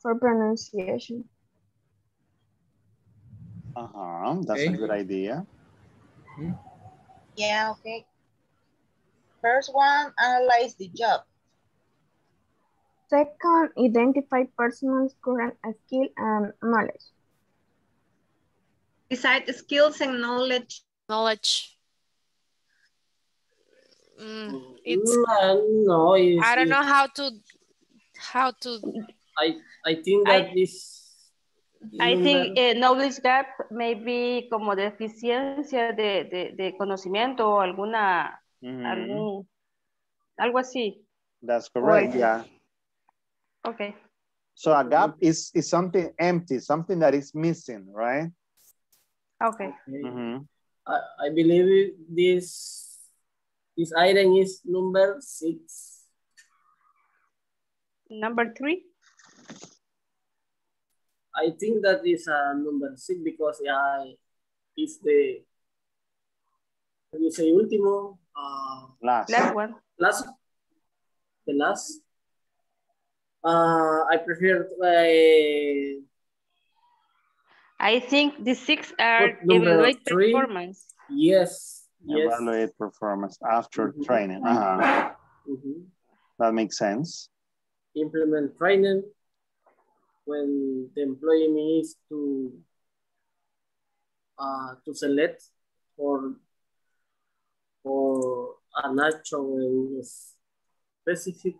for pronunciation. That's a good idea. Yeah. Okay. First one, analyze the job. Second, identify person's current skill and knowledge. Decide skills and knowledge. It's no, I don't know how to. I think that knowledge gap maybe como deficiencia de conocimiento o alguna algo así. That's correct. Yeah. Okay. So a gap is something empty, something that is missing, right? Okay. I believe this item is number 6. Number 3. I think that is number 6 because it's the último last one. The last. I prefer. I think the 6 are evaluate performance. Yes. Evaluate performance after training. That makes sense. Implement training when the employee needs to select or a natural specific.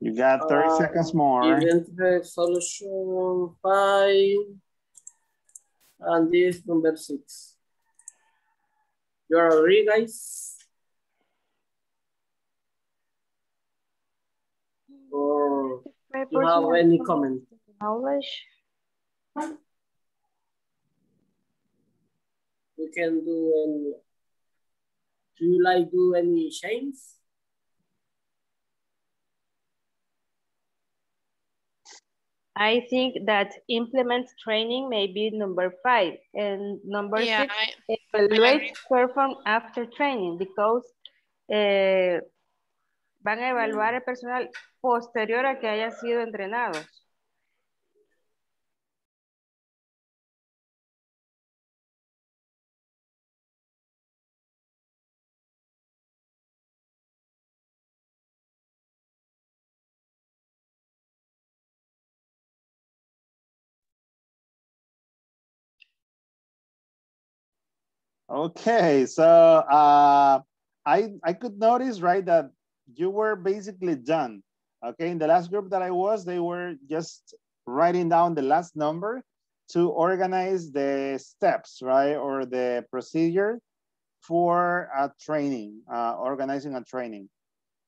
You got 30 seconds more. Identify solution 5 and this number 6. You are ready, guys? Or do you have any comment? Knowledge. You can do any. Do you like do any change? I think that implement training may be number 5 and number 6. Evaluate perform after training because van a evaluar el personal posterior a que haya sido entrenados. Okay, so I could notice, right, that you were basically done. Okay, in the last group that I was, they were just writing down the last number to organize the steps, right, or the procedure for a training, organizing a training.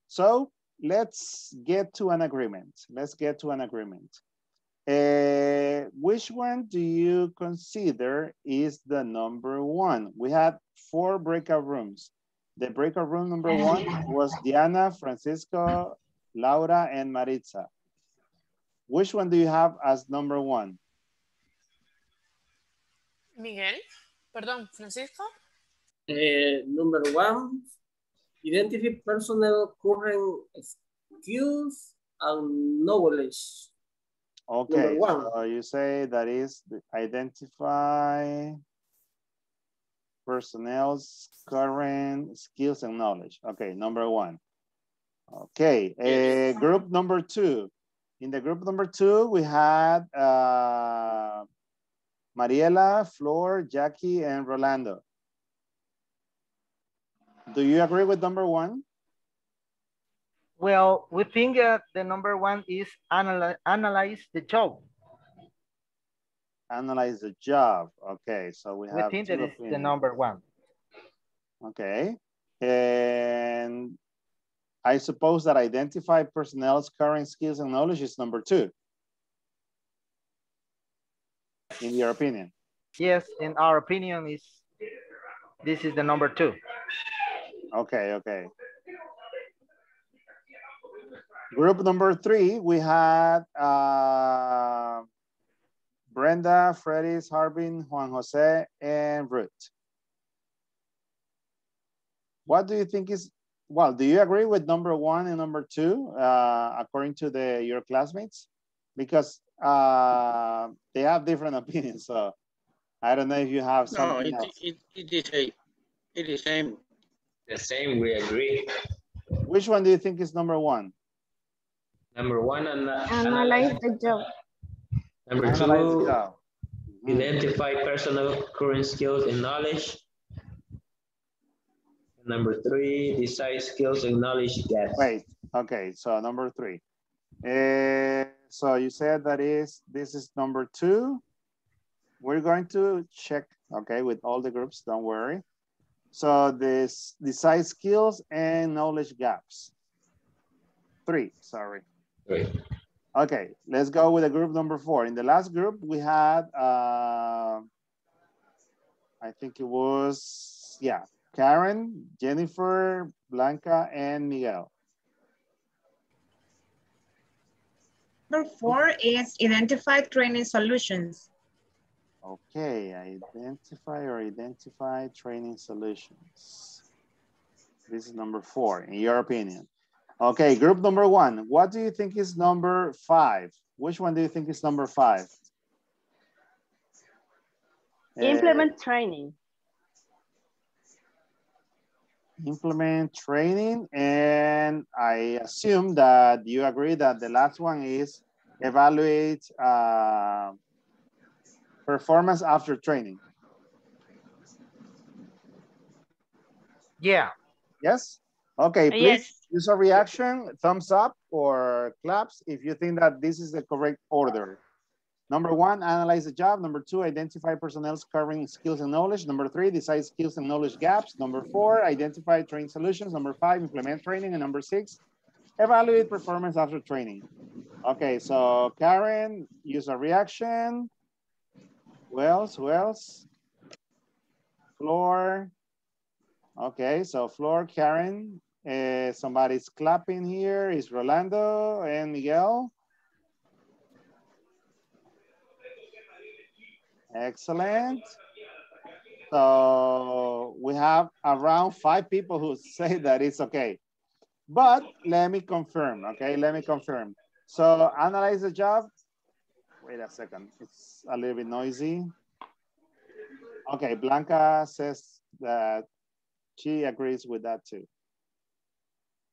So let's get to an agreement. Let's get to an agreement. Which one do you consider is the number 1? We had 4 breakout rooms. The breakout room number 1 was Diana, Francisco, Laura, and Maritza. Which one do you have as number 1? Miguel, perdón, Francisco. Number 1, identify personal current skills and knowledge. Okay, so you say that is identify personnel's current skills and knowledge. Okay, number 1. Okay, group number 2. In the group number 2, we had Mariela, Flor, Jackie, and Rolando. Do you agree with number 1? Well, we think the number 1 is analyze the job. Analyze the job. Okay, so we think that is the number 1. Okay, and I suppose that identify personnel's current skills and knowledge is number 2. In your opinion? Yes, in our opinion, this is the number 2. Okay, okay. Group number 3, we had Brenda, Fredis, Harbin, Juan Jose, and Ruth. What do you think is, well, do you agree with number 1 and number 2 according to your classmates? Because they have different opinions, so I don't know if you have something else. It is the same. The same, we agree. Which one do you think is number one? Number one, analyze the job. Number two, identify personal current skills and knowledge. Number three, decide skills and knowledge gaps. Wait, okay, so number three. So you said that is, this is number two. We're going to check, okay, with all the groups, don't worry. So this, decide skills and knowledge gaps. Three, sorry. Three. Okay, let's go with the group number four. In the last group, we had, I think it was, yeah, Karen, Jennifer, Blanca, and Miguel. Number four is identify training solutions. Okay, identify training solutions. This is number four, in your opinion. Okay, group number one. What do you think is number five? Which one do you think is number five? Implement training. Implement training, and I assume that you agree that the last one is evaluate performance after training. Yeah. Yes? Okay, please use a reaction, thumbs up or claps if you think that this is the correct order. Number one, analyze the job. Number two, identify personnel's current skills and knowledge. Number three, decide skills and knowledge gaps. Number four, identify training solutions. Number five, implement training. And number six, evaluate performance after training. Okay, so Karen, use a reaction. Who else? Who else? Floor. Okay, so Floor, Karen. Somebody's clapping here. It's Rolando and Miguel. Excellent. So we have around 5 people who say that it's okay. But let me confirm, okay? Let me confirm. So analyze the job. Wait a second. It's a little bit noisy. Okay, Blanca says that she agrees with that too.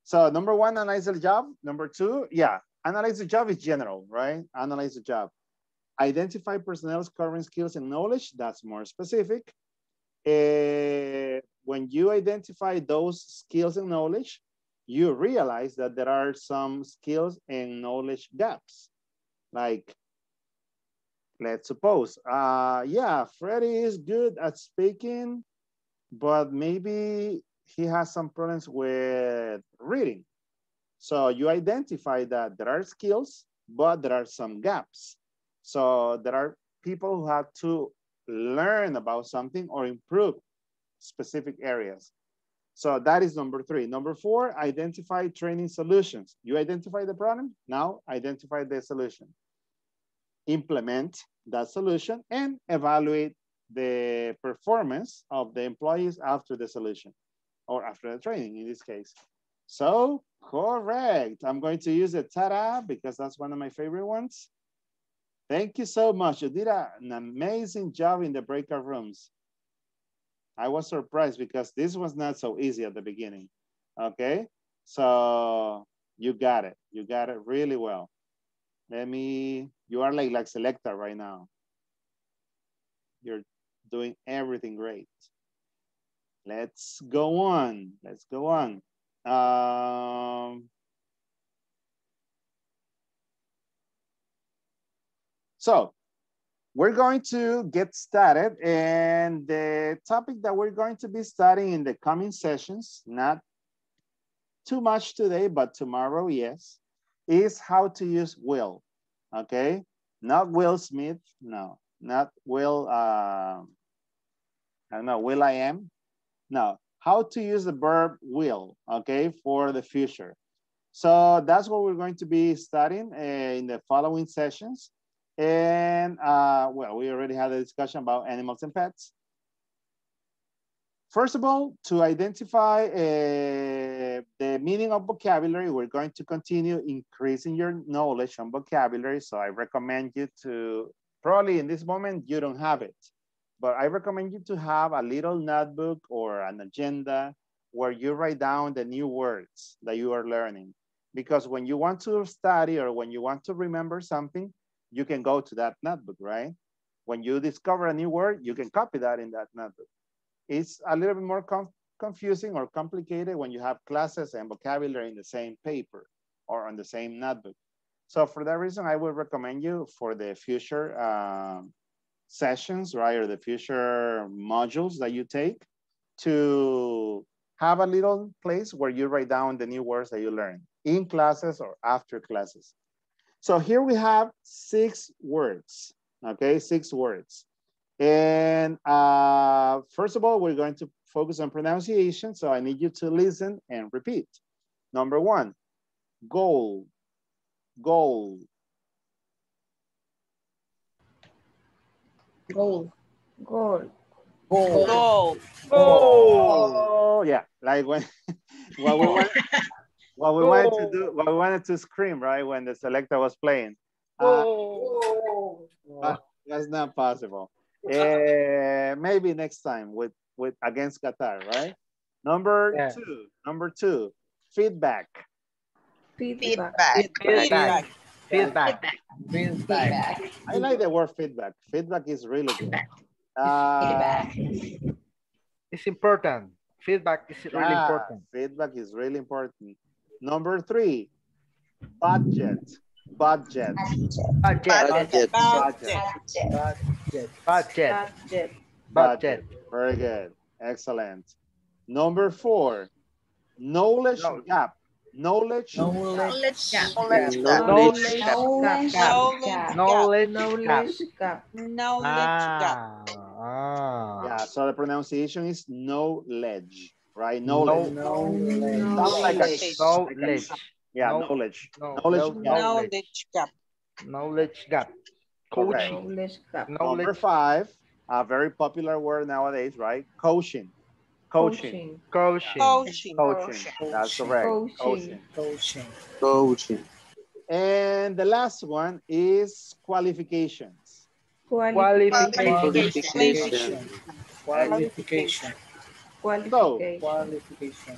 So number one, analyze the job. Number two, yeah, analyze the job is general, right? Analyze the job. Identify personnel's current skills and knowledge, that's more specific. When you identify those skills and knowledge, you realize that there are some skills and knowledge gaps. Like, let's suppose, yeah, Freddy is good at speaking, but maybe he has some problems with reading. So you identify that there are skills, but there are some gaps. So there are people who have to learn about something or improve specific areas. So that is number three. Number four, identify training solutions. You identify the problem, now identify the solution. Implement that solution and evaluate the performance of the employees after the solution or after the training in this case. So correct. I'm going to use the ta-da because that's one of my favorite ones. Thank you so much. You did an amazing job in the breakout rooms. I was surprised because this was not so easy at the beginning. Okay, so you got it. You got it really well. Let me, you are like Selecta right now. You're doing everything great. Let's go on. Let's go on. So we're going to get started, and the topic that we're going to be studying in the coming sessions, not too much today, but tomorrow, yes, is how to use will, okay? Not Will Smith, no, not Will, I don't know, Will I Am, no. How to use the verb will, okay, for the future. So that's what we're going to be studying in the following sessions. And well, we already had a discussion about animals and pets. First of all, to identify the meaning of vocabulary, we're going to continue increasing your knowledge on vocabulary. So I recommend you to, probably in this moment, you don't have it, but I recommend you to have a little notebook or an agenda where you write down the new words that you are learning. Because when you want to study or when you want to remember something, you can go to that notebook, right? When you discover a new word, you can copy that in that notebook. It's a little bit more confusing or complicated when you have classes and vocabulary in the same paper or on the same notebook. So for that reason, I would recommend you for the future sessions, right, or the future modules that you take, to have a little place where you write down the new words that you learn in classes or after classes. So here we have 6 words, okay, 6 words. And first of all, we're going to focus on pronunciation. So I need you to listen and repeat. Number 1, goal, goal. Goal, goal. Goal. Goal. Goal. Yeah, like when what we wanted to scream, right? When the selector was playing. That's not possible. Maybe next time with against Qatar, right? Number two, feedback. Feedback. Feedback. Feedback. Feedback. I like the word feedback. Feedback is really good. Feedback. It's important. Feedback is really important. Feedback is really important. Number 3, budget. Budget. Budget. Budget. Budget. Budget. Budget. Very good. Excellent. Number 4, knowledge gap. Knowledge gap. Knowledge gap. Knowledge gap. Knowledge gap. Knowledge gap. Ah. Yeah, so the pronunciation is knowledge, right? Knowledge. Knowledge. Yeah, knowledge. Knowledge gap. Knowledge gap. Coaching. Knowledge gap. Number 5, a very popular word nowadays, right? Coaching. Coaching. Coaching. Coaching. Coaching. That's correct. Coaching. Coaching. Coaching. And the last one is qualifications. Qualification. Qualification. Qualification.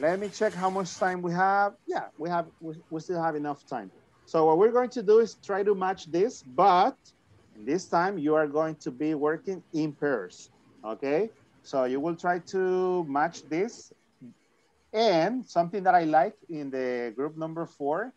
Let me check how much time we have. Yeah, we still have enough time. So what we're going to do is try to match this, but this time you are going to be working in pairs, okay? So you will try to match this. And something that I like in the group number 4,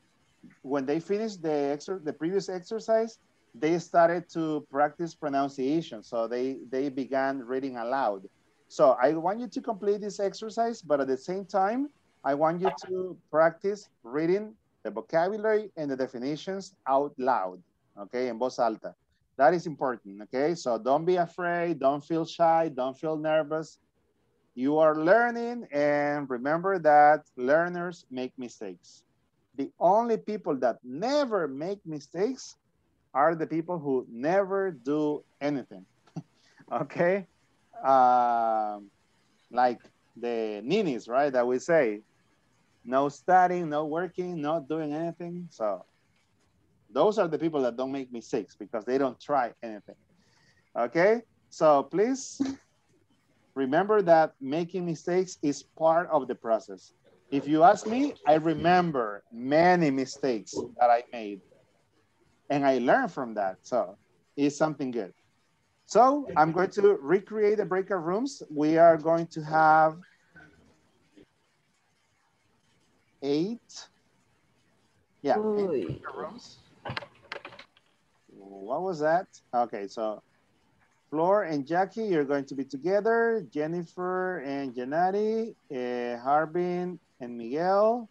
when they finished the previous exercise, they started to practice pronunciation. So they began reading aloud. So I want you to complete this exercise, but at the same time, I want you to practice reading the vocabulary and the definitions out loud, okay, in voz alta. That is important, okay? So don't be afraid, don't feel shy, don't feel nervous. You are learning, and remember that learners make mistakes. The only people that never make mistakes are the people who never do anything, okay? Like the ninis, right, that we say, no studying, no working, not doing anything. So those are the people that don't make mistakes because they don't try anything, okay? So please remember that making mistakes is part of the process. If you ask me, I remember many mistakes that I made. And I learned from that, so it's something good. So I'm going to recreate the breakout rooms. We are going to have 8. Yeah, 8 breakout rooms. What was that? Okay, so Flor and Jackie, you're going to be together. Jennifer and Janati, Harbin and Miguel,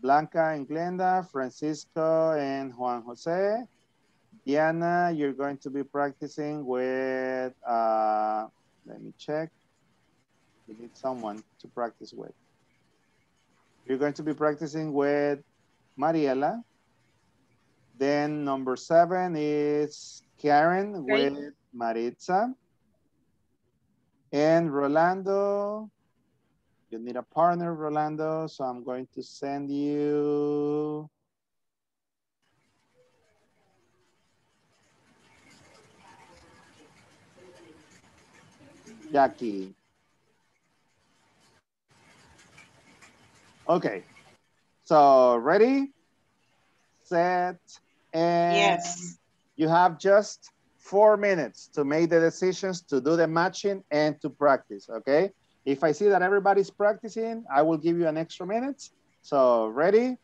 Blanca and Glenda, Francisco and Juan Jose. Diana, you're going to be practicing with, let me check. You need someone to practice with. You're going to be practicing with Mariela. Then number 7 is Karen with Maritza. And Rolando, you need a partner, Rolando. So I'm going to send you Jackie. Okay. So ready, set, and yes. You have just 4 minutes to make the decisions, to do the matching, and to practice, okay? If I see that everybody's practicing, I will give you an extra minute. So ready,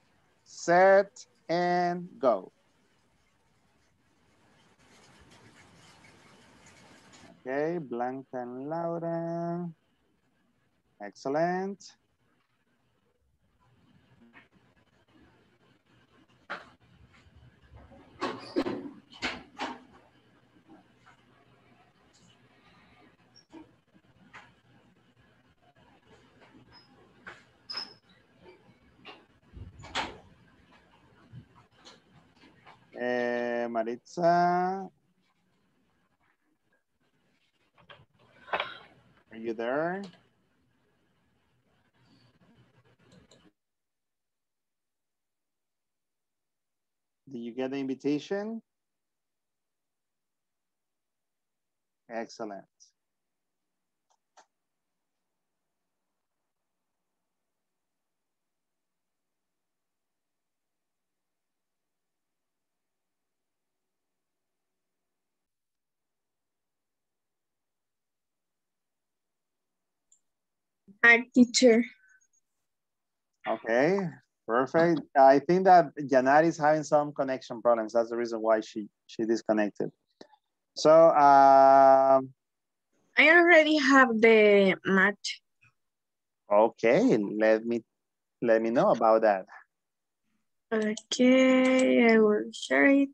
set, and go. Okay, Blanca and Laura. Excellent. Maritza, are you there? Did you get the invitation? Excellent. Art teacher. Okay, perfect. I think that Janet is having some connection problems. That's the reason why she disconnected. So I already have the match. Okay, let me know about that. Okay, I will share it.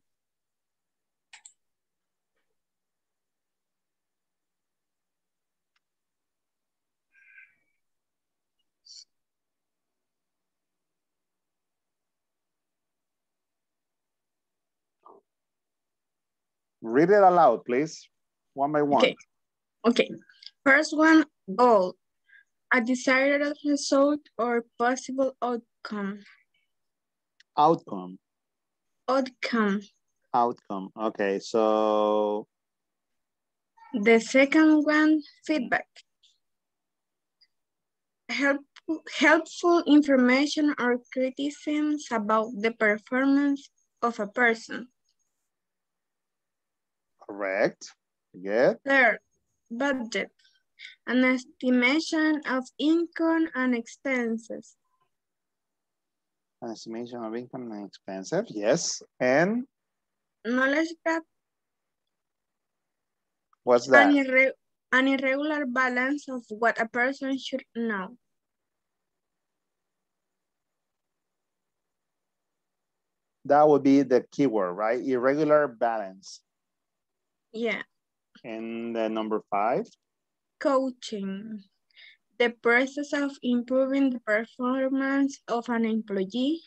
Read it aloud, please, one by one. Okay. Okay. First one, goal. A desired result or possible outcome. Outcome. Outcome. Outcome. Okay, so. The second one, feedback. Helpful information or criticisms about the performance of a person. Correct. Good. Third, budget. An estimation of income and expenses. An estimation of income and expenses, yes. And? Knowledge gap. What's that? An irregular balance of what a person should know. That would be the keyword, right? Irregular balance. Yeah. And number 5? Coaching. The process of improving the performance of an employee.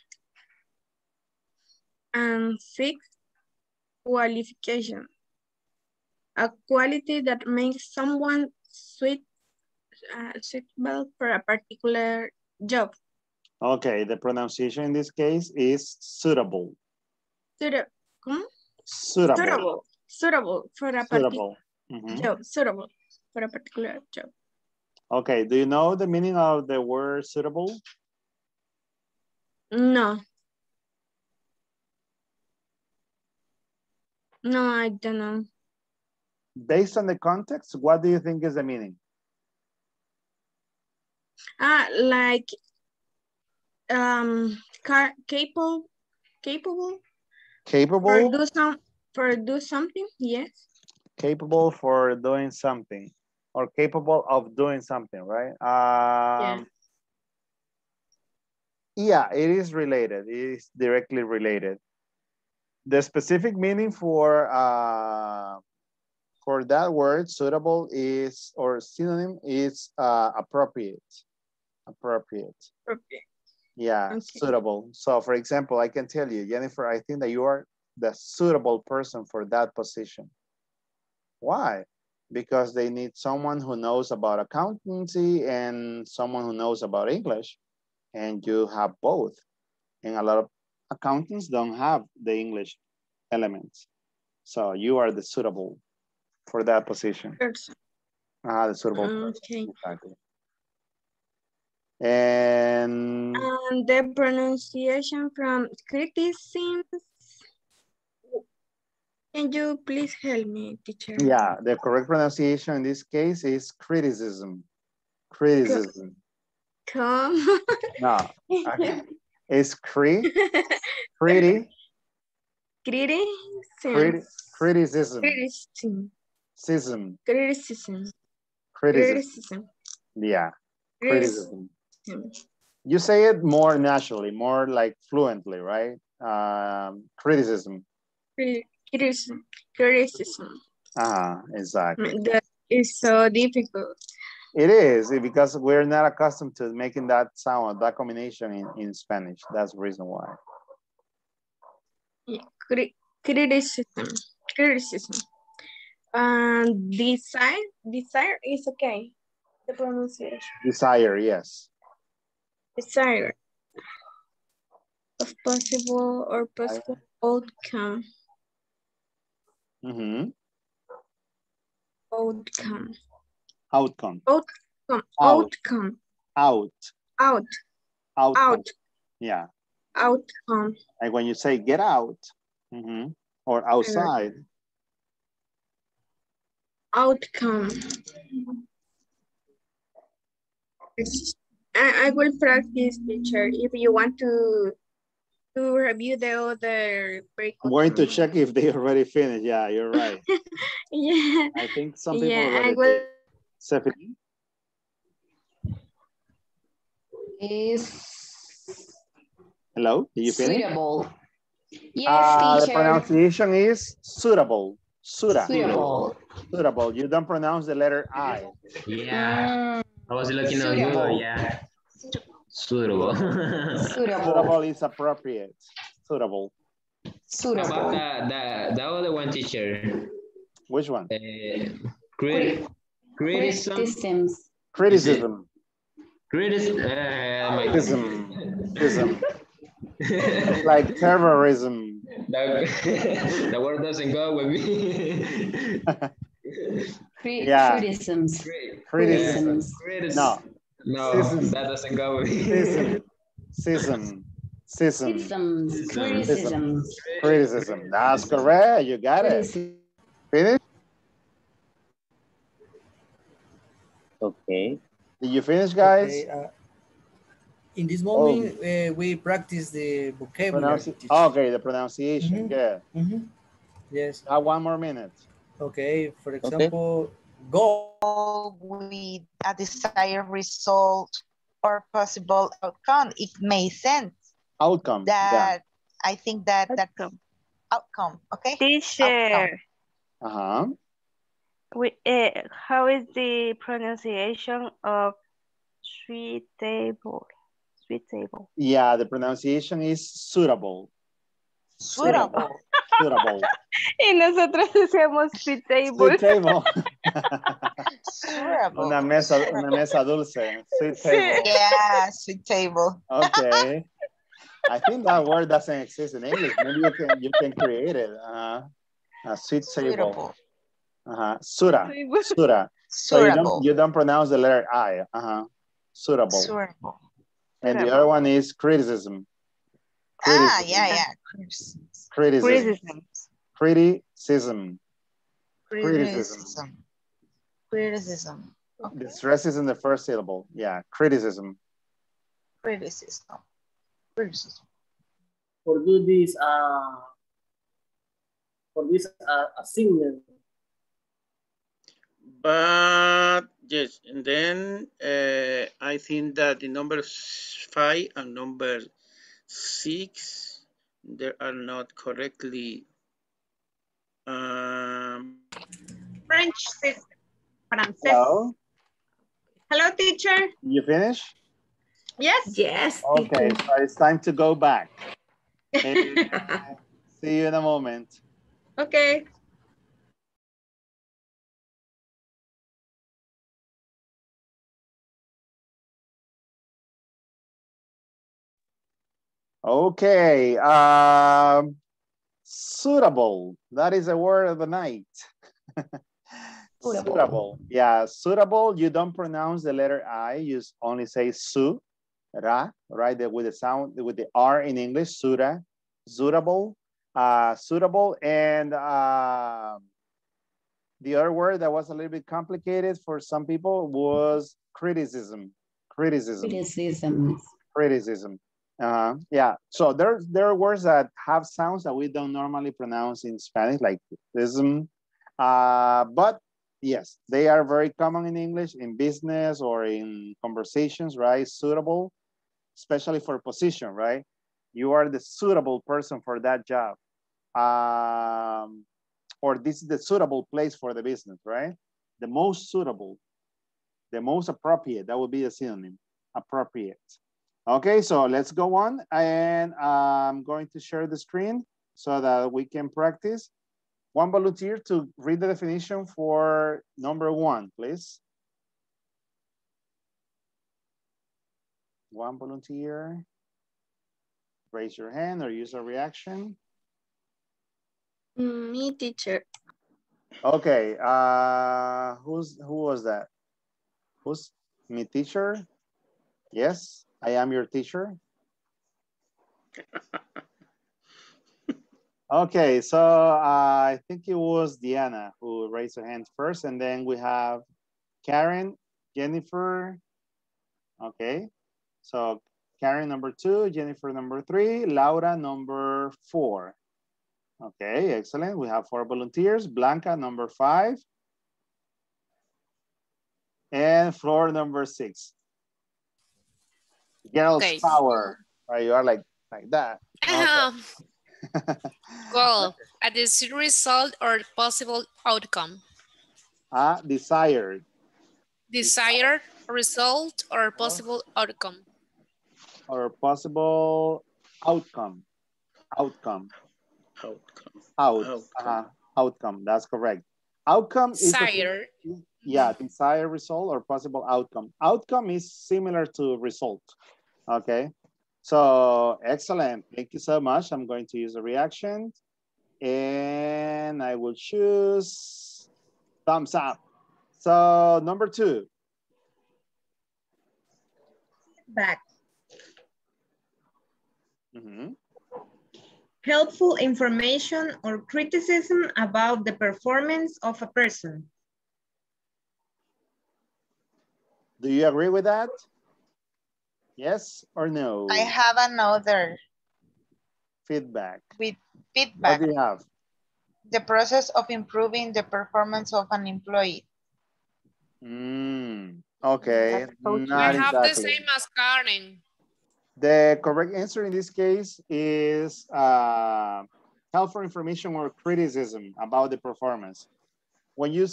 And 6, qualification. A quality that makes someone suitable for a particular job. Okay, the pronunciation in this case is suitable. Suitable. Suitable for a particular job. Suitable for a particular job. Okay, do you know the meaning of the word suitable? No. No, I don't know. Based on the context, what do you think is the meaning? Like capable. Capable? For do something, yes. Capable for doing something, or capable of doing something, right? Yeah, it is related. It is directly related. The specific meaning for that word, suitable, is, or synonym is appropriate. Appropriate. Appropriate. Yeah, okay. Suitable. So, for example, I can tell you, Jennifer, I think that you are the suitable person for that position. Why? Because they need someone who knows about accountancy and someone who knows about English, and you have both. And a lot of accountants don't have the English elements. So you are the suitable for that position. The suitable person. Exactly. The pronunciation from criticisms. Can you please help me, teacher? Yeah, the correct pronunciation in this case is criticism. Criticism. Come. No. Okay. It's criticism. Yeah. Criticism. You say it more naturally, more like fluently, right? Criticism. Criticism. Exactly. That is so difficult. It is because we're not accustomed to making that sound, that combination in Spanish. That's the reason why. Yeah. Criticism. Desire is okay. The pronunciation. Desire, yes. Desire of possible or possible outcome. Mm-hmm. Outcome. Yeah. Outcome. And when you say get out, or outside. Outcome. I will practice, teacher, if you want to review the other break. I'm going to check if they already finished. Yeah, you're right. Yeah. I think some people already did. Stephanie? Hello, did you finish? Suitable. Yes, teacher. The pronunciation is suitable. Suitable. You don't pronounce the letter I. Yeah. I was looking at you, yeah. Suitable. Suitable is appropriate. Suitable. About the other one, teacher. Which one? Criticism. Like terrorism. The word doesn't go with me. Criticisms. No, that doesn't go with me. Criticism. That's correct. You got it. Finish? Okay. Did you finish, guys? Okay, in this moment, we practice the vocabulary. Okay, the pronunciation. Yeah. Yes. One more minute. Okay. For example, go with a desired result or possible outcome. It makes sense. Outcome. That I think that outcome. Okay. Teacher. How is the pronunciation of suitable? Yeah, the pronunciation is suitable. Suitable. Y nosotros decíamos suitable. Una mesa dulce. Suitable. Yeah, suitable. Okay. I think that word doesn't exist in English. Maybe you can create it. A suitable. Sura. So you don't pronounce the letter I. Suitable. And the other one is criticism. Criticism. Okay. The stress is in the first syllable. Yeah, criticism. For this signal. But yes, and then I think that the number 5 and number 6, they are not correctly. French system. Hello? Hello, teacher. You finish? Yes. Yes. Okay, so it's time to go back. See you in a moment. Okay. Okay, suitable. That is a word of the night. Suitable. Yeah, suitable. You don't pronounce the letter I. You only say su. ra, right? With the sound, with the R in English, sura, suitable, suitable. And the other word that was a little bit complicated for some people was criticism. Criticism. Yeah, so there are words that have sounds that we don't normally pronounce in Spanish, like ism. But yes, they are very common in English, in business or in conversations, right? Suitable, especially for position, right? You are the suitable person for that job. Or this is the suitable place for the business, right? The most suitable, the most appropriate, that would be a synonym, appropriate. Okay, so let's go on, and I'm going to share the screen so that we can practice. One volunteer to read the definition for number one, please. One volunteer, raise your hand or use a reaction. Me, teacher. Okay, who was that? Who's me, teacher? Yes. I am your teacher. Okay, so I think it was Diana who raised her hand first, and then we have Karen, Jennifer. Okay, so Karen number 2, Jennifer number 3, Laura number 4. Okay, excellent. We have 4 volunteers. Blanca number 5, and Flor number 6. Girls okay. Power, right? You are like that. Okay. Goal, a desired result or possible outcome. Desired. Desired result or possible outcome. Or possible outcome. Outcome. That's correct. Outcome is desired. Yeah, desired result or possible outcome. Outcome is similar to result. Okay, so excellent. Thank you so much. I'm going to use a reaction, and I will choose thumbs up. So number 2. Feedback. Mm-hmm. Helpful information or criticism about the performance of a person. Do you agree with that? Yes or no? I have another. Feedback. With feedback. What do you have? The process of improving the performance of an employee. Okay. I have exactly the same as Karen. The correct answer in this case is helpful information or criticism about the performance. When you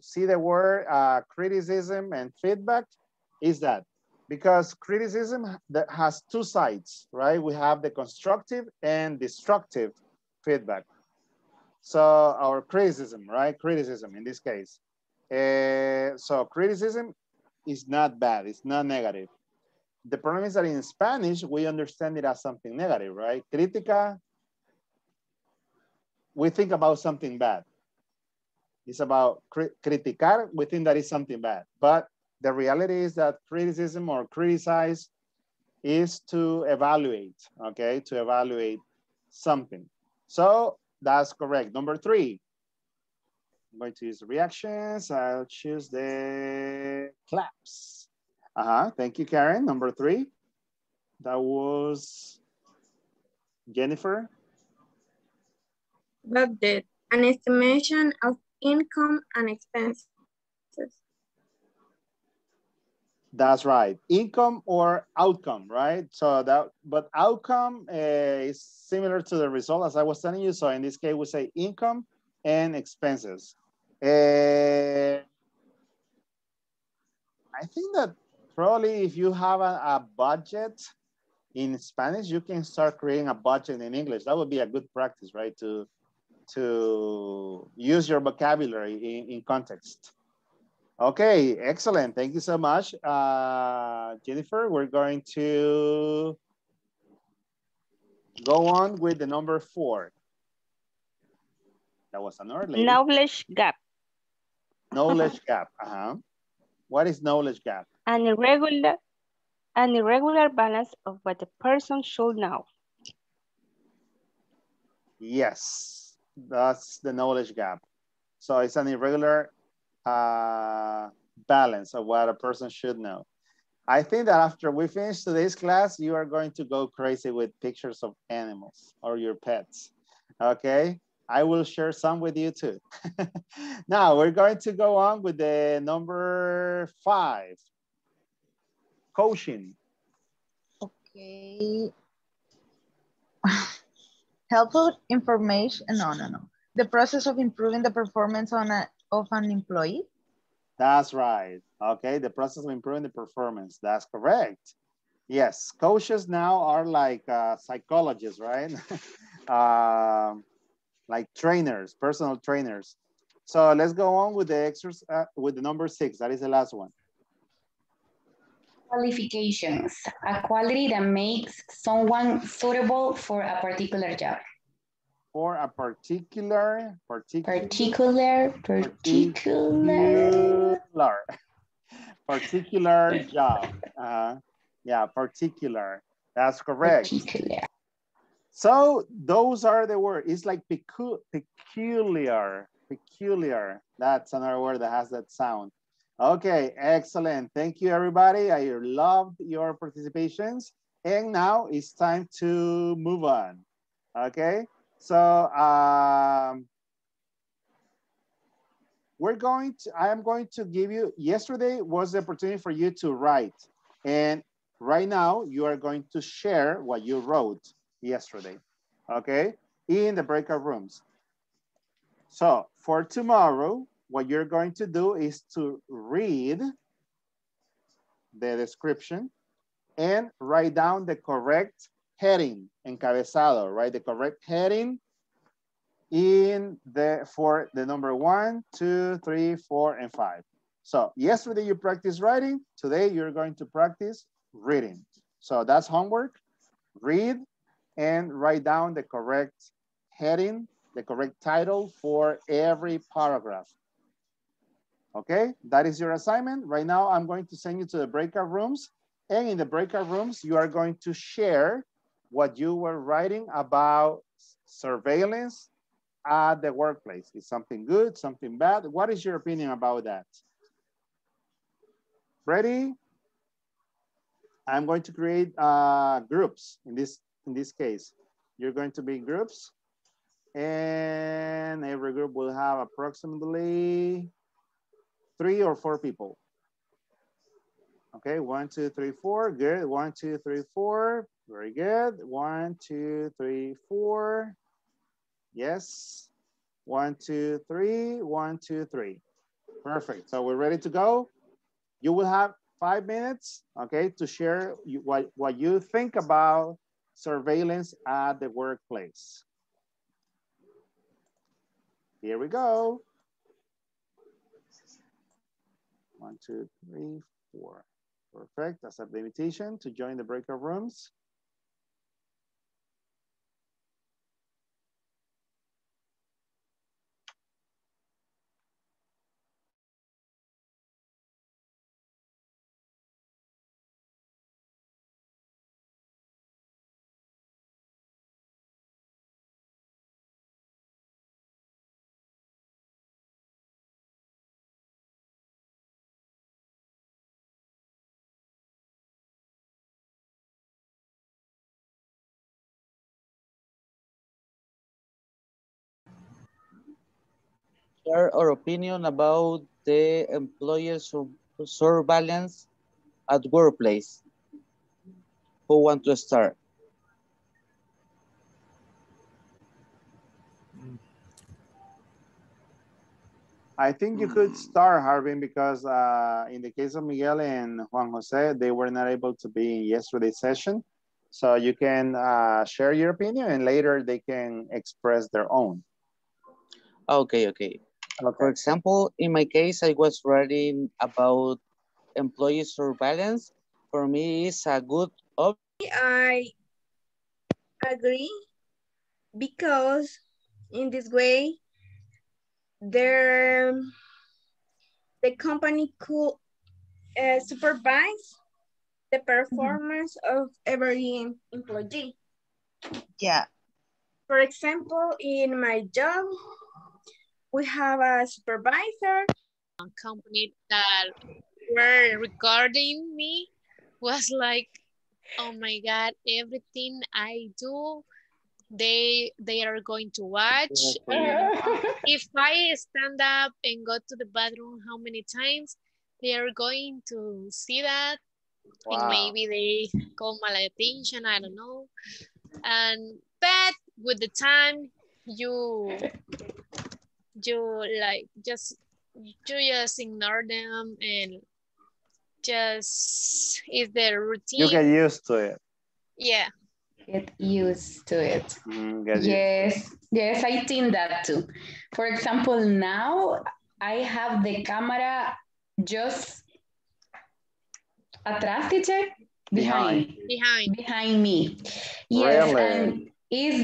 see the word criticism and feedback, is that because criticism that has 2 sides, right? We have the constructive and destructive feedback. So our criticism, right? Criticism in this case. So criticism is not bad. It's not negative. The problem is that in Spanish, we understand it as something negative, right? Crítica, we think about something bad. It's about criticar, we think that is something bad. But the reality is that criticism or criticize is to evaluate, okay? To evaluate something. So that's correct. Number 3, I'm going to use reactions. I'll choose the claps. Thank you, Karen. Number 3, that was Jennifer. Budget, an estimation of income and expenses. That's right. Income or outcome, right? So that, but outcome is similar to the result, as I was telling you. So in this case, we say income and expenses. I think that probably if you have a budget in Spanish, you can start creating a budget in English. That would be a good practice, right? To use your vocabulary in context. Okay, excellent. Thank you so much. Jennifer, we're going to go on with the number 4. That was another lady. Knowledge gap. Knowledge gap. What is knowledge gap? An irregular an irregular balance of what the person should know. Yes, that's the knowledge gap. So it's an irregular balance of what a person should know. I think that after we finish today's class, you are going to go crazy with pictures of animals or your pets, okay? I will share some with you too. Now we're going to go on with the number 5, coaching. Okay. Helpful information, no. The process of improving the performance of an employee. That's right, okay, the process of improving the performance, that's correct. Yes, coaches now are like psychologists, right? Like trainers, personal trainers. So let's go on with the exercise, with the number 6, that is the last one. Qualifications, a quality that makes someone suitable for a particular job. For a particular job. Yeah, particular, that's correct. Particular. So those are the words. It's like peculiar. That's another word that has that sound. Okay, excellent. Thank you, everybody. I loved your participations. And now it's time to move on. Okay, so I am going to give you, yesterday was the opportunity for you to write. And right now you are going to share what you wrote yesterday, okay, in the breakout rooms. So for tomorrow, what you're going to do is to read the description and write down the correct heading, encabezado, right? The correct heading in the, for the number 1, 2, 3, 4, and 5. So yesterday you practiced writing, today you're going to practice reading. So that's homework, read, and write down the correct heading, the correct title for every paragraph. Okay, that is your assignment. Right now, I'm going to send you to the breakout rooms, and in the breakout rooms, you are going to share what you were writing about surveillance at the workplace. Is something good, something bad? What is your opinion about that? Ready? I'm going to create groups in this case. You're going to be in groups, and every group will have approximately 3 or 4 people. Okay, 1, 2, 3, 4, good. 1, 2, 3, 4, very good. 1, 2, 3, 4, yes. 1, 2, 3, 1, 2, 3. Perfect, so we're ready to go. You will have 5 minutes, okay, to share what you think about surveillance at the workplace. Here we go. 1, 2, 3, 4. Perfect, accept the invitation to join the breakout rooms. Share our opinion about the employer's surveillance at workplace. Who want to start? I think you could start, Harbin, because in the case of Miguel and Juan Jose, they were not able to be in yesterday's session. So you can share your opinion and later they can express their own. Okay, okay. For example, in my case, I was writing about employee surveillance. For me, it's a good option. I agree because in this way, the company could supervise the performance of every employee. Yeah. For example, in my job, we have a supervisor. A company that were regarding me was like, oh my God, everything I do, they are going to watch. If I stand up and go to the bathroom how many times, they are going to see that. Wow. And maybe they call my attention, I don't know. And but with the time, you just ignore them and just is the routine. You get used to it. Yeah. Get used to it. Yes. Yes, I think that too. For example, now I have the camera just atrás, teacher? Behind me. Yes, really? And it's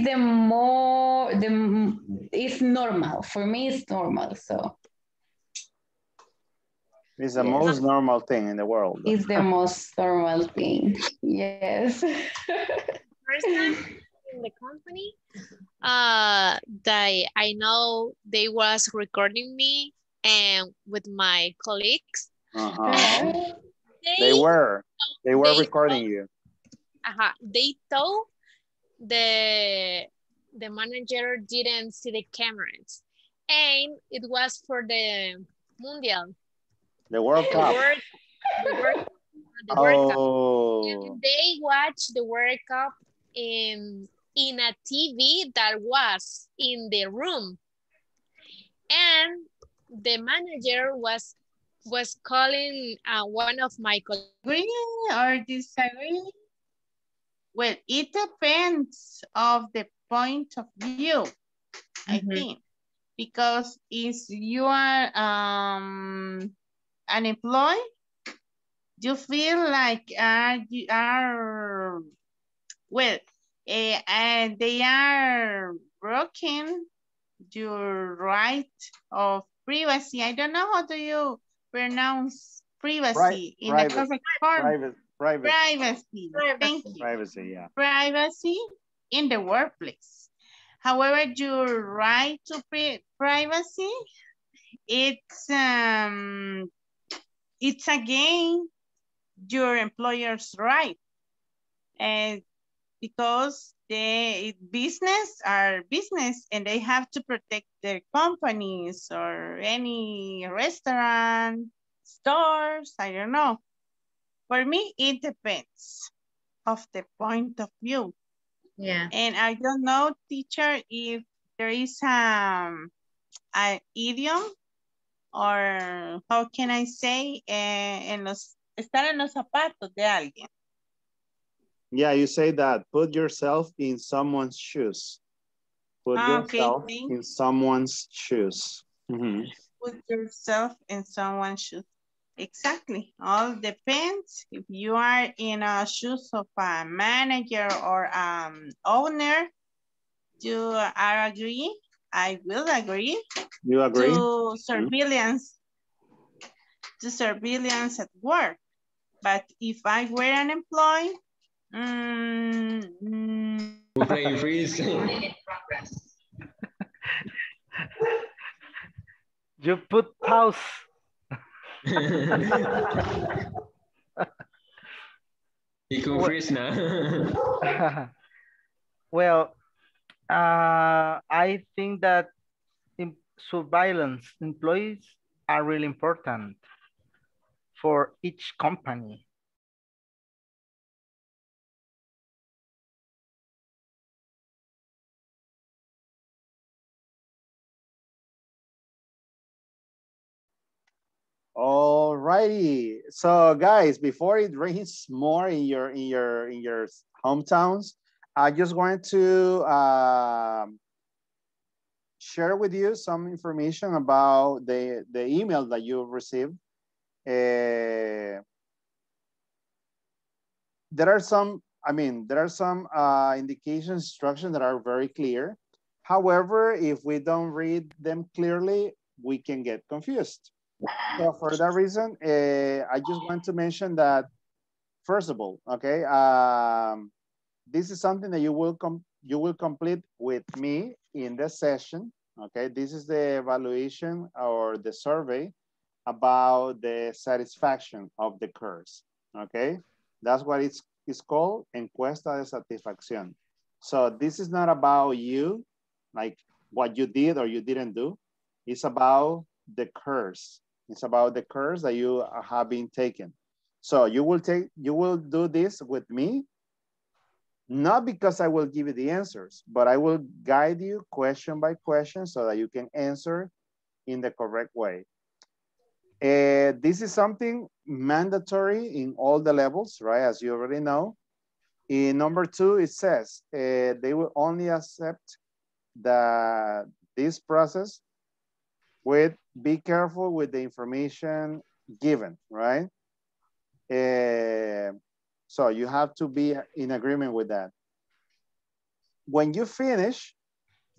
it's normal. For me, it's normal, so. It's the most normal thing in the world. It's the most normal thing, yes. First time in the company that I know they was recording me and with my colleagues. Uh-huh. They were recording you. Uh-huh. They thought the manager didn't see the cameras. And it was for the Mundial. The World Cup. The World Cup. And they watched the World Cup in a TV that was in the room. And the manager was calling one of my colleagues. Agree or disagree? Well, it depends of the point of view, I think. Because if you are an employee, you feel like you are, well, they are broken your right of privacy. I don't know how do you pronounce privacy in the correct form. Privacy. Thank you. Privacy, yeah. Privacy in the workplace. However, your right to privacy, it's again your employer's right, and because the business are business and they have to protect their companies or any restaurant, stores, I don't know. For me, it depends of the point of view. Yeah. And I don't know, teacher, if there is an idiom or how can I say, estar en los zapatos de alguien. Yeah, you say that. Put yourself in someone's shoes. Put yourself in someone's shoes. Put yourself in someone's shoes. Exactly. All depends if you are in a shoes of a manager or owner. You are agree. I will agree. You agree to surveillance. To surveillance at work. But if I were an employee. You put pause. You can freeze now. Well, I think that surveillance employees are really important for each company. All righty, so guys, before it rains more in your hometowns, I just wanted to share with you some information about the email that you received. There are some indications, instructions that are very clear. However, if we don't read them clearly, we can get confused. So for that reason, I just want to mention that First of all, okay, this is something that you will complete with me in this session. Okay, this is the evaluation or the survey about the satisfaction of the course. Okay, that's what it's called, encuesta de satisfacción. So this is not about you, like what you did or you didn't do. It's about the course. It's about the course that you have been taken. So you will do this with me, not because I will give you the answers, but I will guide you question by question so that you can answer in the correct way. This is something mandatory in all the levels, right? As you already know. In number 2, it says they will only accept this process with be careful with the information given, right? So you have to be in agreement with that. When you finish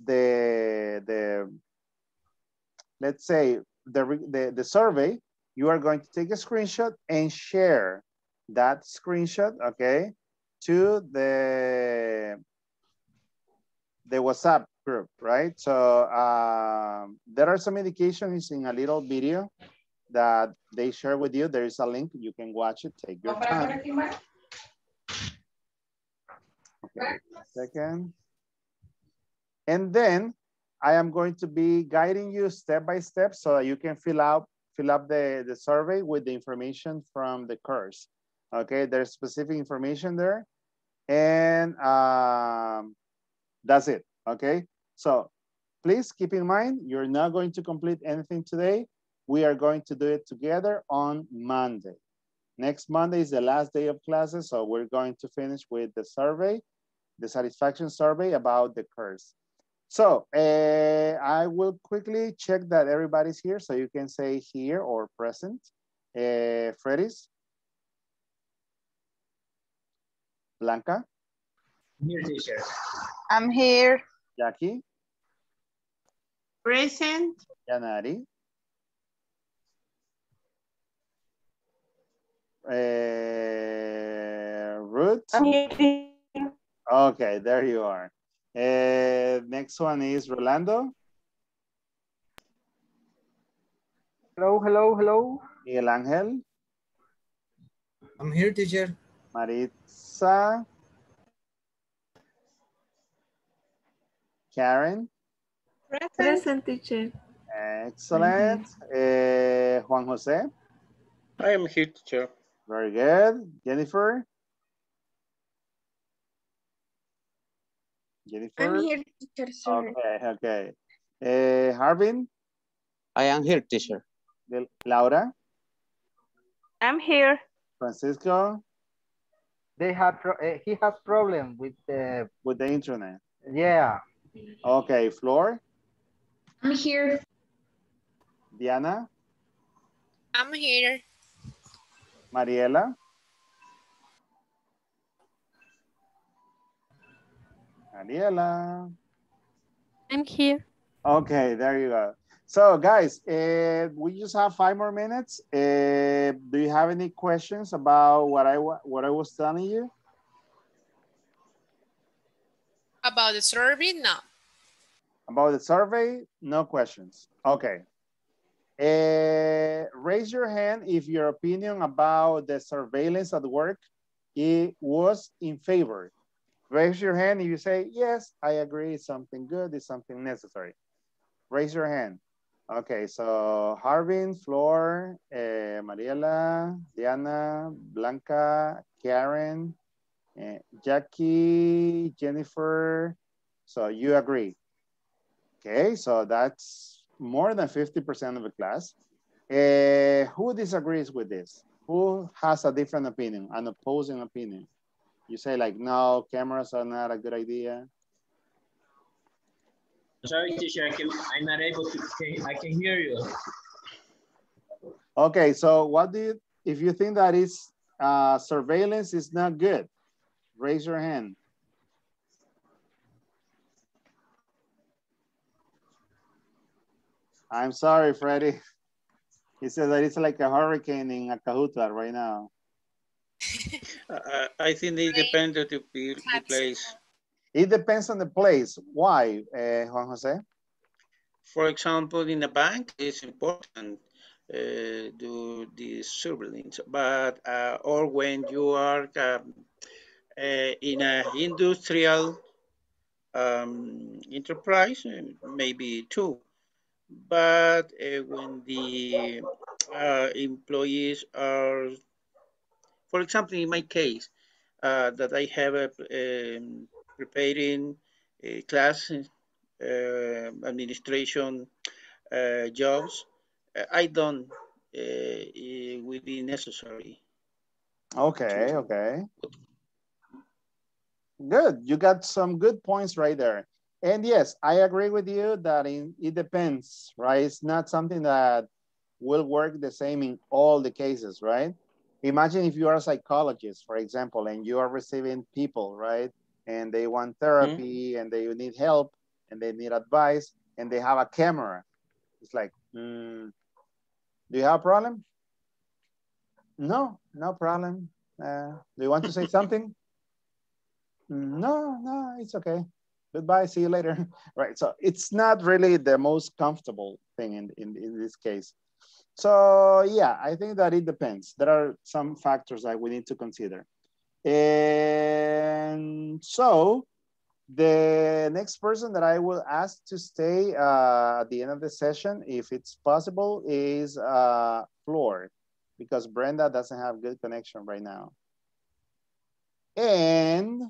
let's say the survey, you are going to take a screenshot and share that screenshot, okay, to the WhatsApp group, right? So there are some indications in a little video that they share with you. There is a link, you can watch it, take your time. Okay, second. And then I am going to be guiding you step by step so that you can fill up the survey with the information from the course. Okay, there's specific information there. And that's it, okay? So please keep in mind, you're not going to complete anything today. We are going to do it together on Monday. Next Monday is the last day of classes, so we're going to finish with the survey, the satisfaction survey about the course. So I will quickly check that everybody's here, so you can say here or present. Freddy's? Blanca? Here, teacher. I'm here. Jackie? Present. Janari? Ruth? I'm here. Okay, there you are. Next one is Rolando. Hello, hello, hello. Miguel Angel. I'm here, teacher. Maritza. Karen. Present, teacher. Excellent. Juan Jose. I am here, teacher. Very good. Jennifer. I'm here, teacher. Sorry. Okay, okay. Harbin? I am here, teacher. Laura? I'm here. Francisco? He has problem with the internet. Yeah. Okay, Flor? I'm here. Diana? I'm here. Mariela? Mariela. I'm here. Okay, there you go. So guys, we just have 5 more minutes. Do you have any questions about what I was telling you? About the survey, no. About the survey, no questions. Okay. Raise your hand if your opinion about the surveillance at work was in favor. Raise your hand if you say, yes, I agree, it's something good, it's something necessary. Raise your hand. Okay, so Harbin, Flor, Mariela, Diana, Blanca, Karen, Jackie, Jennifer. So you agree. Okay, so that's more than 50% of the class. Who disagrees with this? Who has a different opinion, an opposing opinion? You say like, no, cameras are not a good idea. Sorry, teacher, I'm not able to, I can hear you. Okay, so what do you, if you think that is surveillance is not good, raise your hand. I'm sorry, Freddy. He says that it's like a hurricane in Acajutla right now. I think it depends on the place. It depends on the place. Why, Juan Jose? For example, in a bank, it's important do the surveillance, but or when you are in an industrial enterprise, maybe two. But when the employees are, for example, in my case, that I have a preparing a class administration jobs, I don't it will be necessary. Okay, okay. Good, you got some good points right there. And yes, I agree with you that it depends, right? It's not something that will work the same in all the cases, right? Imagine if you are a psychologist, for example, and you are receiving people, right? And they want therapy, and they need help, and they need advice, and they have a camera. It's like, do you have a problem? No, no problem. Do you want to say something? No, no, it's okay. Goodbye, see you later, right? So it's not really the most comfortable thing in this case. So yeah, I think that it depends. There are some factors that we need to consider. And so the next person that I will ask to stay at the end of the session, if it's possible, is Flor, because Brenda doesn't have good connection right now. And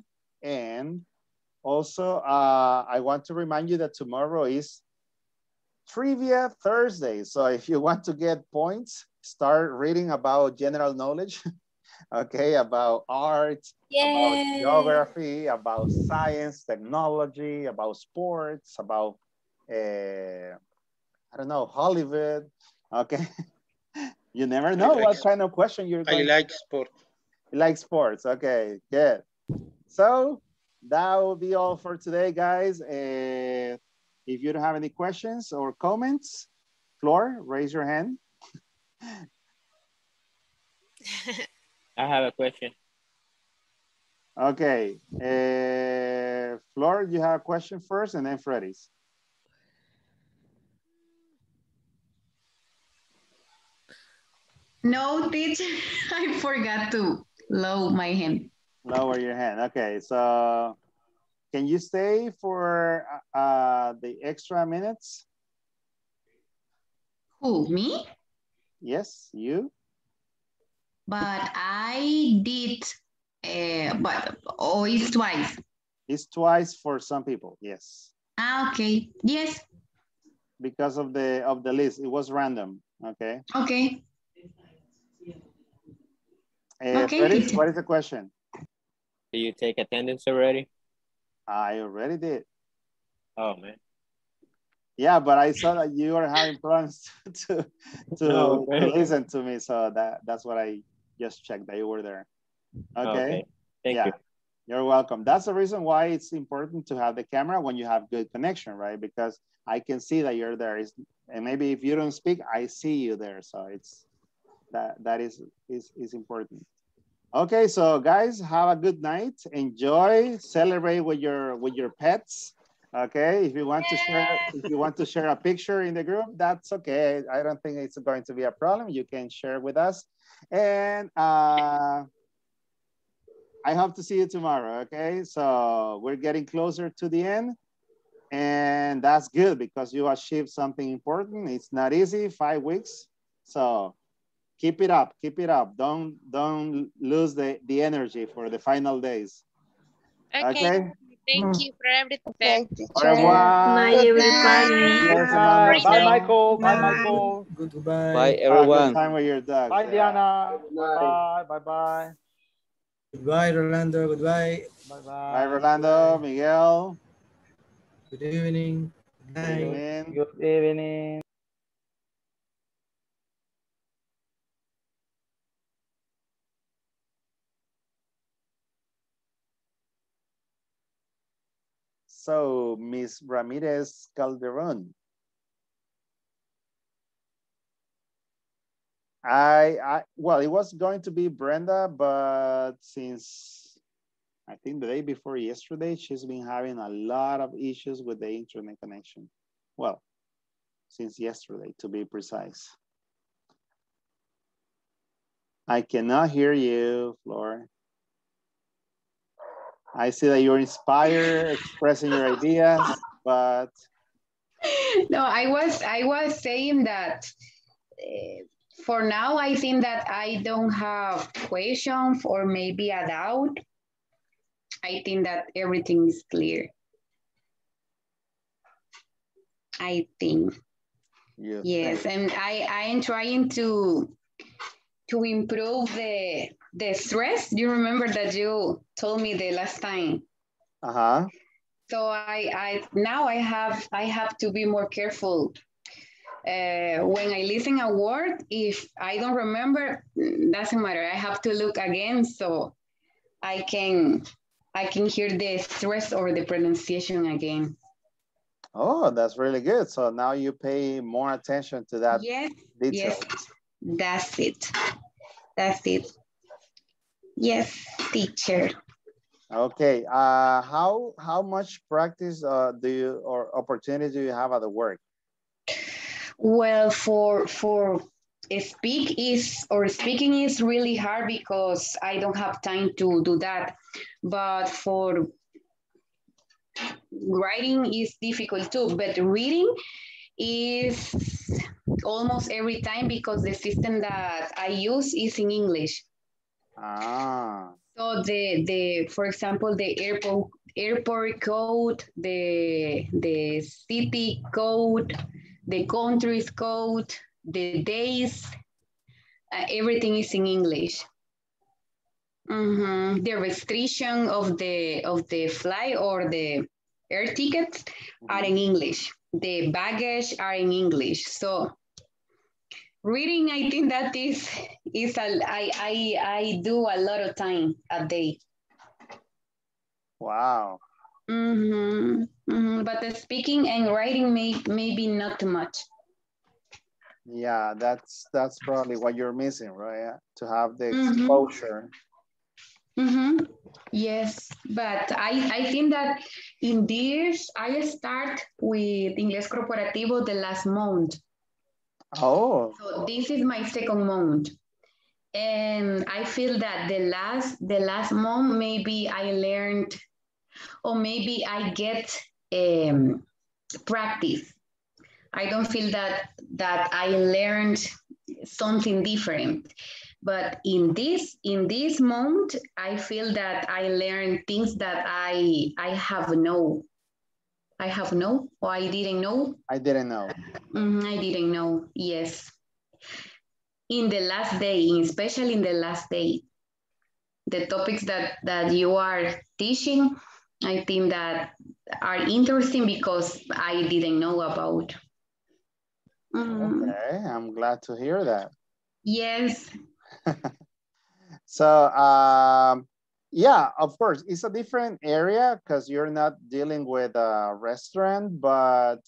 also, I want to remind you that tomorrow is Trivia Thursday. So if you want to get points, start reading about general knowledge, okay, about art, about geography, about science, technology, about sports, about, I don't know, Hollywood, okay? You never know what kind of question you're going to get. I like sports. You like sports, okay, good. So, that will be all for today, guys. If you don't have any questions or comments, Flor, raise your hand. I have a question. Okay. Flor, you have a question first, and then Freddy's. No, teacher, I forgot to lower my hand. Lower your hand. Okay, so can you stay for the extra minutes? Who, me? Yes, you. But I did, but oh, it's twice. It's twice for some people, yes. Ah, okay, yes. Because of the list, it was random, okay? Okay. Okay. Freddy, what is the question? Do you take attendance already? I already did. Oh, man. Yeah, but I saw that you were having problems to listen to me. So that's what I just checked, that you were there. Okay. Okay. Thank you. You're welcome. That's the reason why it's important to have the camera when you have good connection, right? Because I can see that you're there. And maybe if you don't speak, I see you there. So it's that is important. Okay, so guys, have a good night. Enjoy, celebrate with your pets. Okay, if you want to share, if you want to share a picture in the group, that's okay. I don't think it's going to be a problem. You can share with us, and I hope to see you tomorrow. Okay, so we're getting closer to the end, and that's good because you achieved something important. It's not easy, 5 weeks, so. Keep it up, keep it up. Don't lose the energy for the final days. Okay. Thank you for everything. Thank you. Bye, everybody. Bye, Michael. Bye, Michael. Goodbye. Bye, everyone. Good time with your dog. Bye, Diana. Bye. Bye. Bye. Goodbye, Rolando. Goodbye. Bye. Bye, Rolando. Miguel. Good evening. Good evening. Good evening. So, Ms. Ramirez Calderon. Well, it was going to be Brenda, but since I think the day before yesterday, she's been having a lot of issues with the internet connection. Well, since yesterday, to be precise. I cannot hear you, Flor. I see that you're inspired, expressing your ideas, but... No, I was saying that for now, I think that I don't have questions or maybe a doubt. I think that everything is clear. I think. Yes, and I am trying to improve the stress. You remember that you told me the last time. Uh-huh. So now I have to be more careful when I listen a word. If I don't remember, doesn't matter. I have to look again so I can hear the stress or the pronunciation again. Oh, that's really good. So now you pay more attention to that. Yes. Detail. Yes. That's it. That's it. Yes, teacher. Okay. How much practice or opportunity do you have at the work? Well, for speaking is really hard because I don't have time to do that. But for writing is difficult too. But reading is almost every time because the system that I use is in English. Ah. So the for example, the airport code, the city code, the country's code, the days, everything is in English. Mm-hmm. The restriction of the flight or the air tickets are in English. The baggage are in English. So reading, I think that is I do a lot of time a day. Wow. Mm-hmm. Mm-hmm. But the speaking and writing maybe not too much. Yeah, that's probably what you're missing, right? To have the exposure. Mm-hmm. Yes, but I think that in this, I start with Inglés Corporativo the last month. Oh. So this is my second month. And I feel that the last month, maybe I learned, or maybe I get practice. I don't feel that I learned something different. But in this month, I feel that I learned things that I didn't know. I didn't know, yes. In the last day, especially in the last day, the topics that you are teaching, I think that are interesting because I didn't know about. Okay, I'm glad to hear that. Yes. So, yeah, of course, it's a different area because you're not dealing with a restaurant, but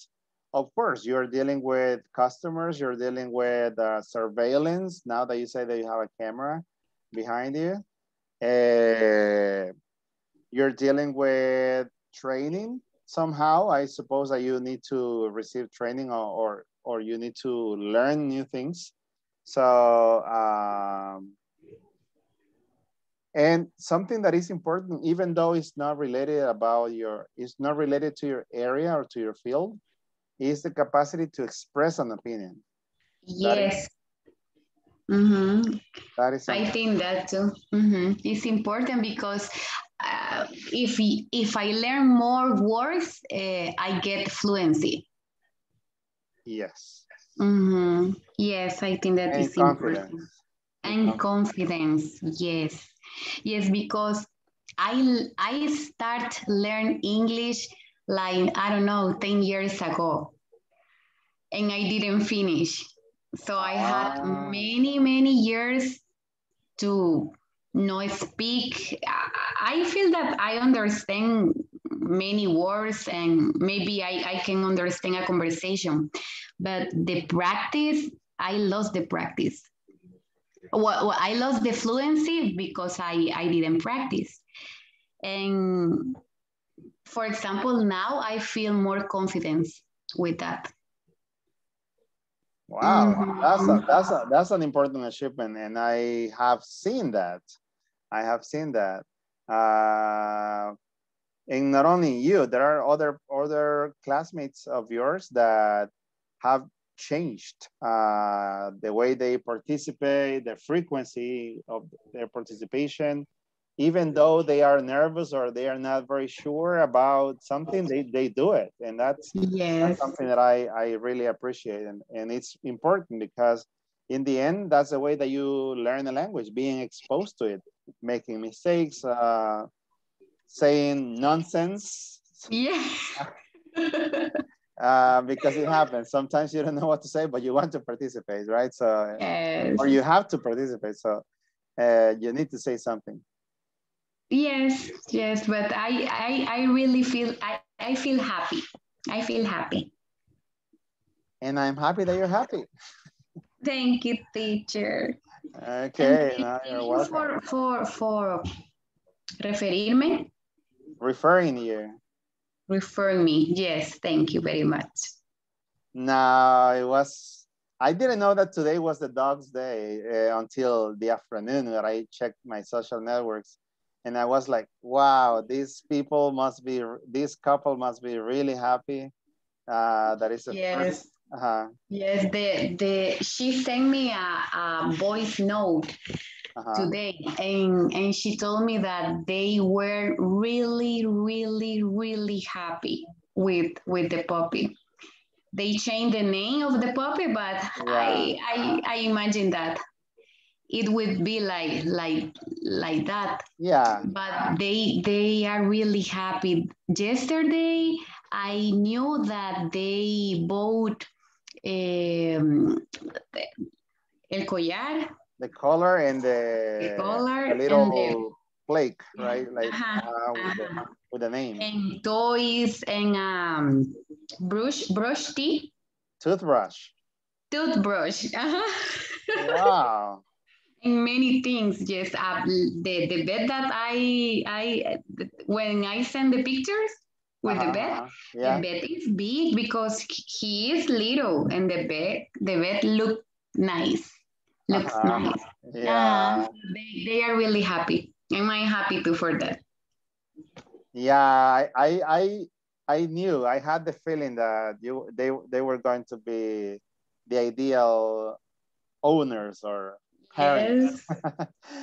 of course, you're dealing with customers, you're dealing with surveillance, now that you say that you have a camera behind you. You're dealing with training somehow. I suppose that you need to receive training or you need to learn new things. So, and something that is important, even though it's not related to your area or to your field, is the capacity to express an opinion. Yes. That is I think that too. It's important because if I learn more words, I get fluency. Yes. Yes, I think that is important. And confidence, yes. Yes, because I start learn English like, I don't know, 10 years ago. And I didn't finish. So I had many, many years to not speak. I feel that I understand many words and maybe I can understand a conversation, but the practice, I lost the practice. Well, I lost the fluency because I didn't practice. And for example, now I feel more confidence with that. Wow, mm-hmm. That's an important achievement, and I have seen that. I have seen that. And not only you, there are other classmates of yours that have changed the way they participate, the frequency of their participation. Even though they are nervous or they are not very sure about something, they do it. And that's something that I really appreciate. And it's important because in the end, that's the way that you learn a language, being exposed to it, making mistakes, saying nonsense. Yeah. Because it happens. Sometimes you don't know what to say, but you want to participate, right? So, yes. Or you have to participate. So you need to say something. Yes, but I really feel, I feel happy. I feel happy. And I'm happy that you're happy. Thank you, teacher. Okay, now you're welcome. For referirme. Referring you. Referring me, yes, thank you very much. Now, I didn't know that today was the dog's day until the afternoon when I checked my social networks. And I was like, wow, this couple must be really happy. That is the first. Uh-huh. Yes, she sent me a voice note today. And she told me that they were really, really, really happy with the puppy. They changed the name of the puppy, but I imagine that it would be like that. Yeah. But they are really happy. Yesterday, I knew that they bought el collar. The collar and the little plaque, right? Like with the name. And toys and brush tea. Toothbrush. Wow. Many things, yes. The bed that I when I send the pictures with the bed, the bed is big because he is little, and the bed looks nice. Yeah, they are really happy. Am I happy too for that? Yeah, I knew. I had the feeling that they were going to be the ideal owners or. Parents. Yes.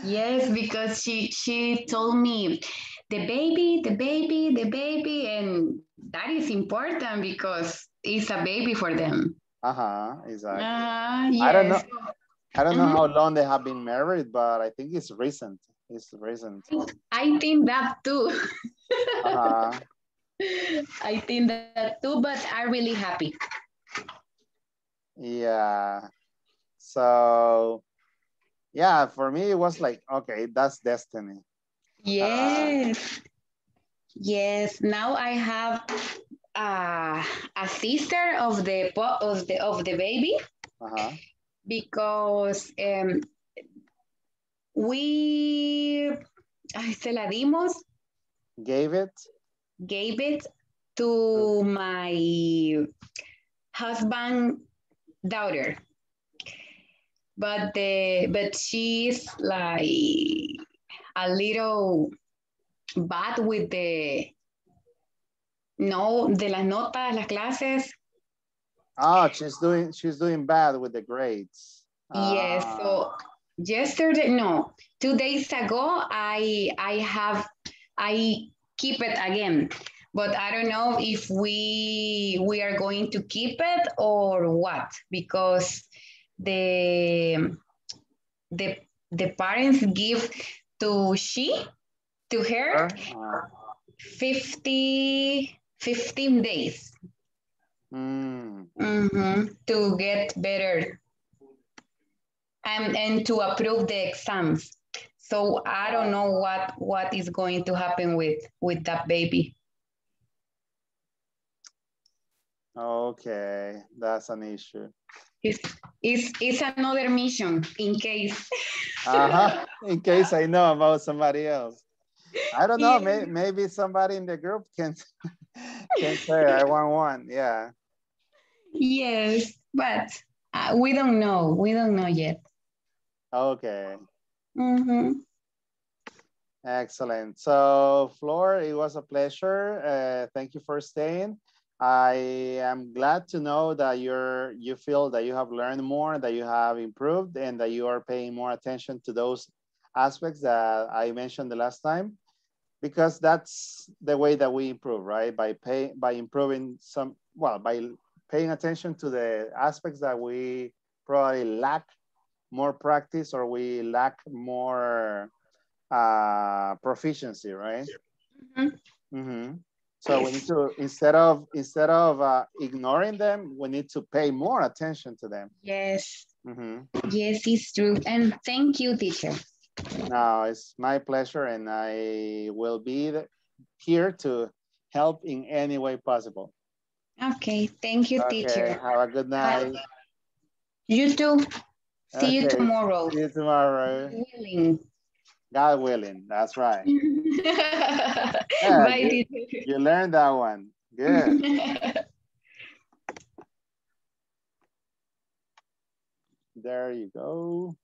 Yes, because she told me the baby, and that is important because it's a baby for them. Exactly. Yes. I don't know how long they have been married, but I think it's recent. I think that too. I think that too, but I'm really happy. Yeah. So. Yeah, for me, it was like, okay, that's destiny. Yes. Yes. Now I have a sister of the baby because se la dimos. Gave it to my husband's daughter. But she's like a little bad with the las notas, las clases. Oh, she's doing bad with the grades. Yes. So two days ago, I keep it again, but I don't know if we are going to keep it or what, because. The parents give to her 15 days to get better and to approve the exams. So I don't know what is going to happen with that baby. Okay, that's an issue. It's another mission in case. Uh-huh. In case I know about somebody else. I don't know, maybe somebody in the group can say I want one, yeah. Yes, but we don't know yet. Okay. Mm-hmm. Excellent. So, Flor, it was a pleasure. Thank you for staying. I am glad to know that you feel that you have learned more, that you have improved, and that you are paying more attention to those aspects that I mentioned the last time, because that's the way that we improve, right? By paying attention to the aspects that we probably lack more practice, or we lack more proficiency, right? Mm-hmm. Mm-hmm. So we need to, instead of ignoring them, we need to pay more attention to them. Yes. Mm-hmm. Yes, it's true. And thank you, teacher. No, it's my pleasure, and I will be here to help in any way possible. Okay, thank you, teacher. Have a good night. Bye. You too. See you tomorrow. See you tomorrow. God willing, that's right. Yeah, bye, teacher. You learned that one. Good. There you go.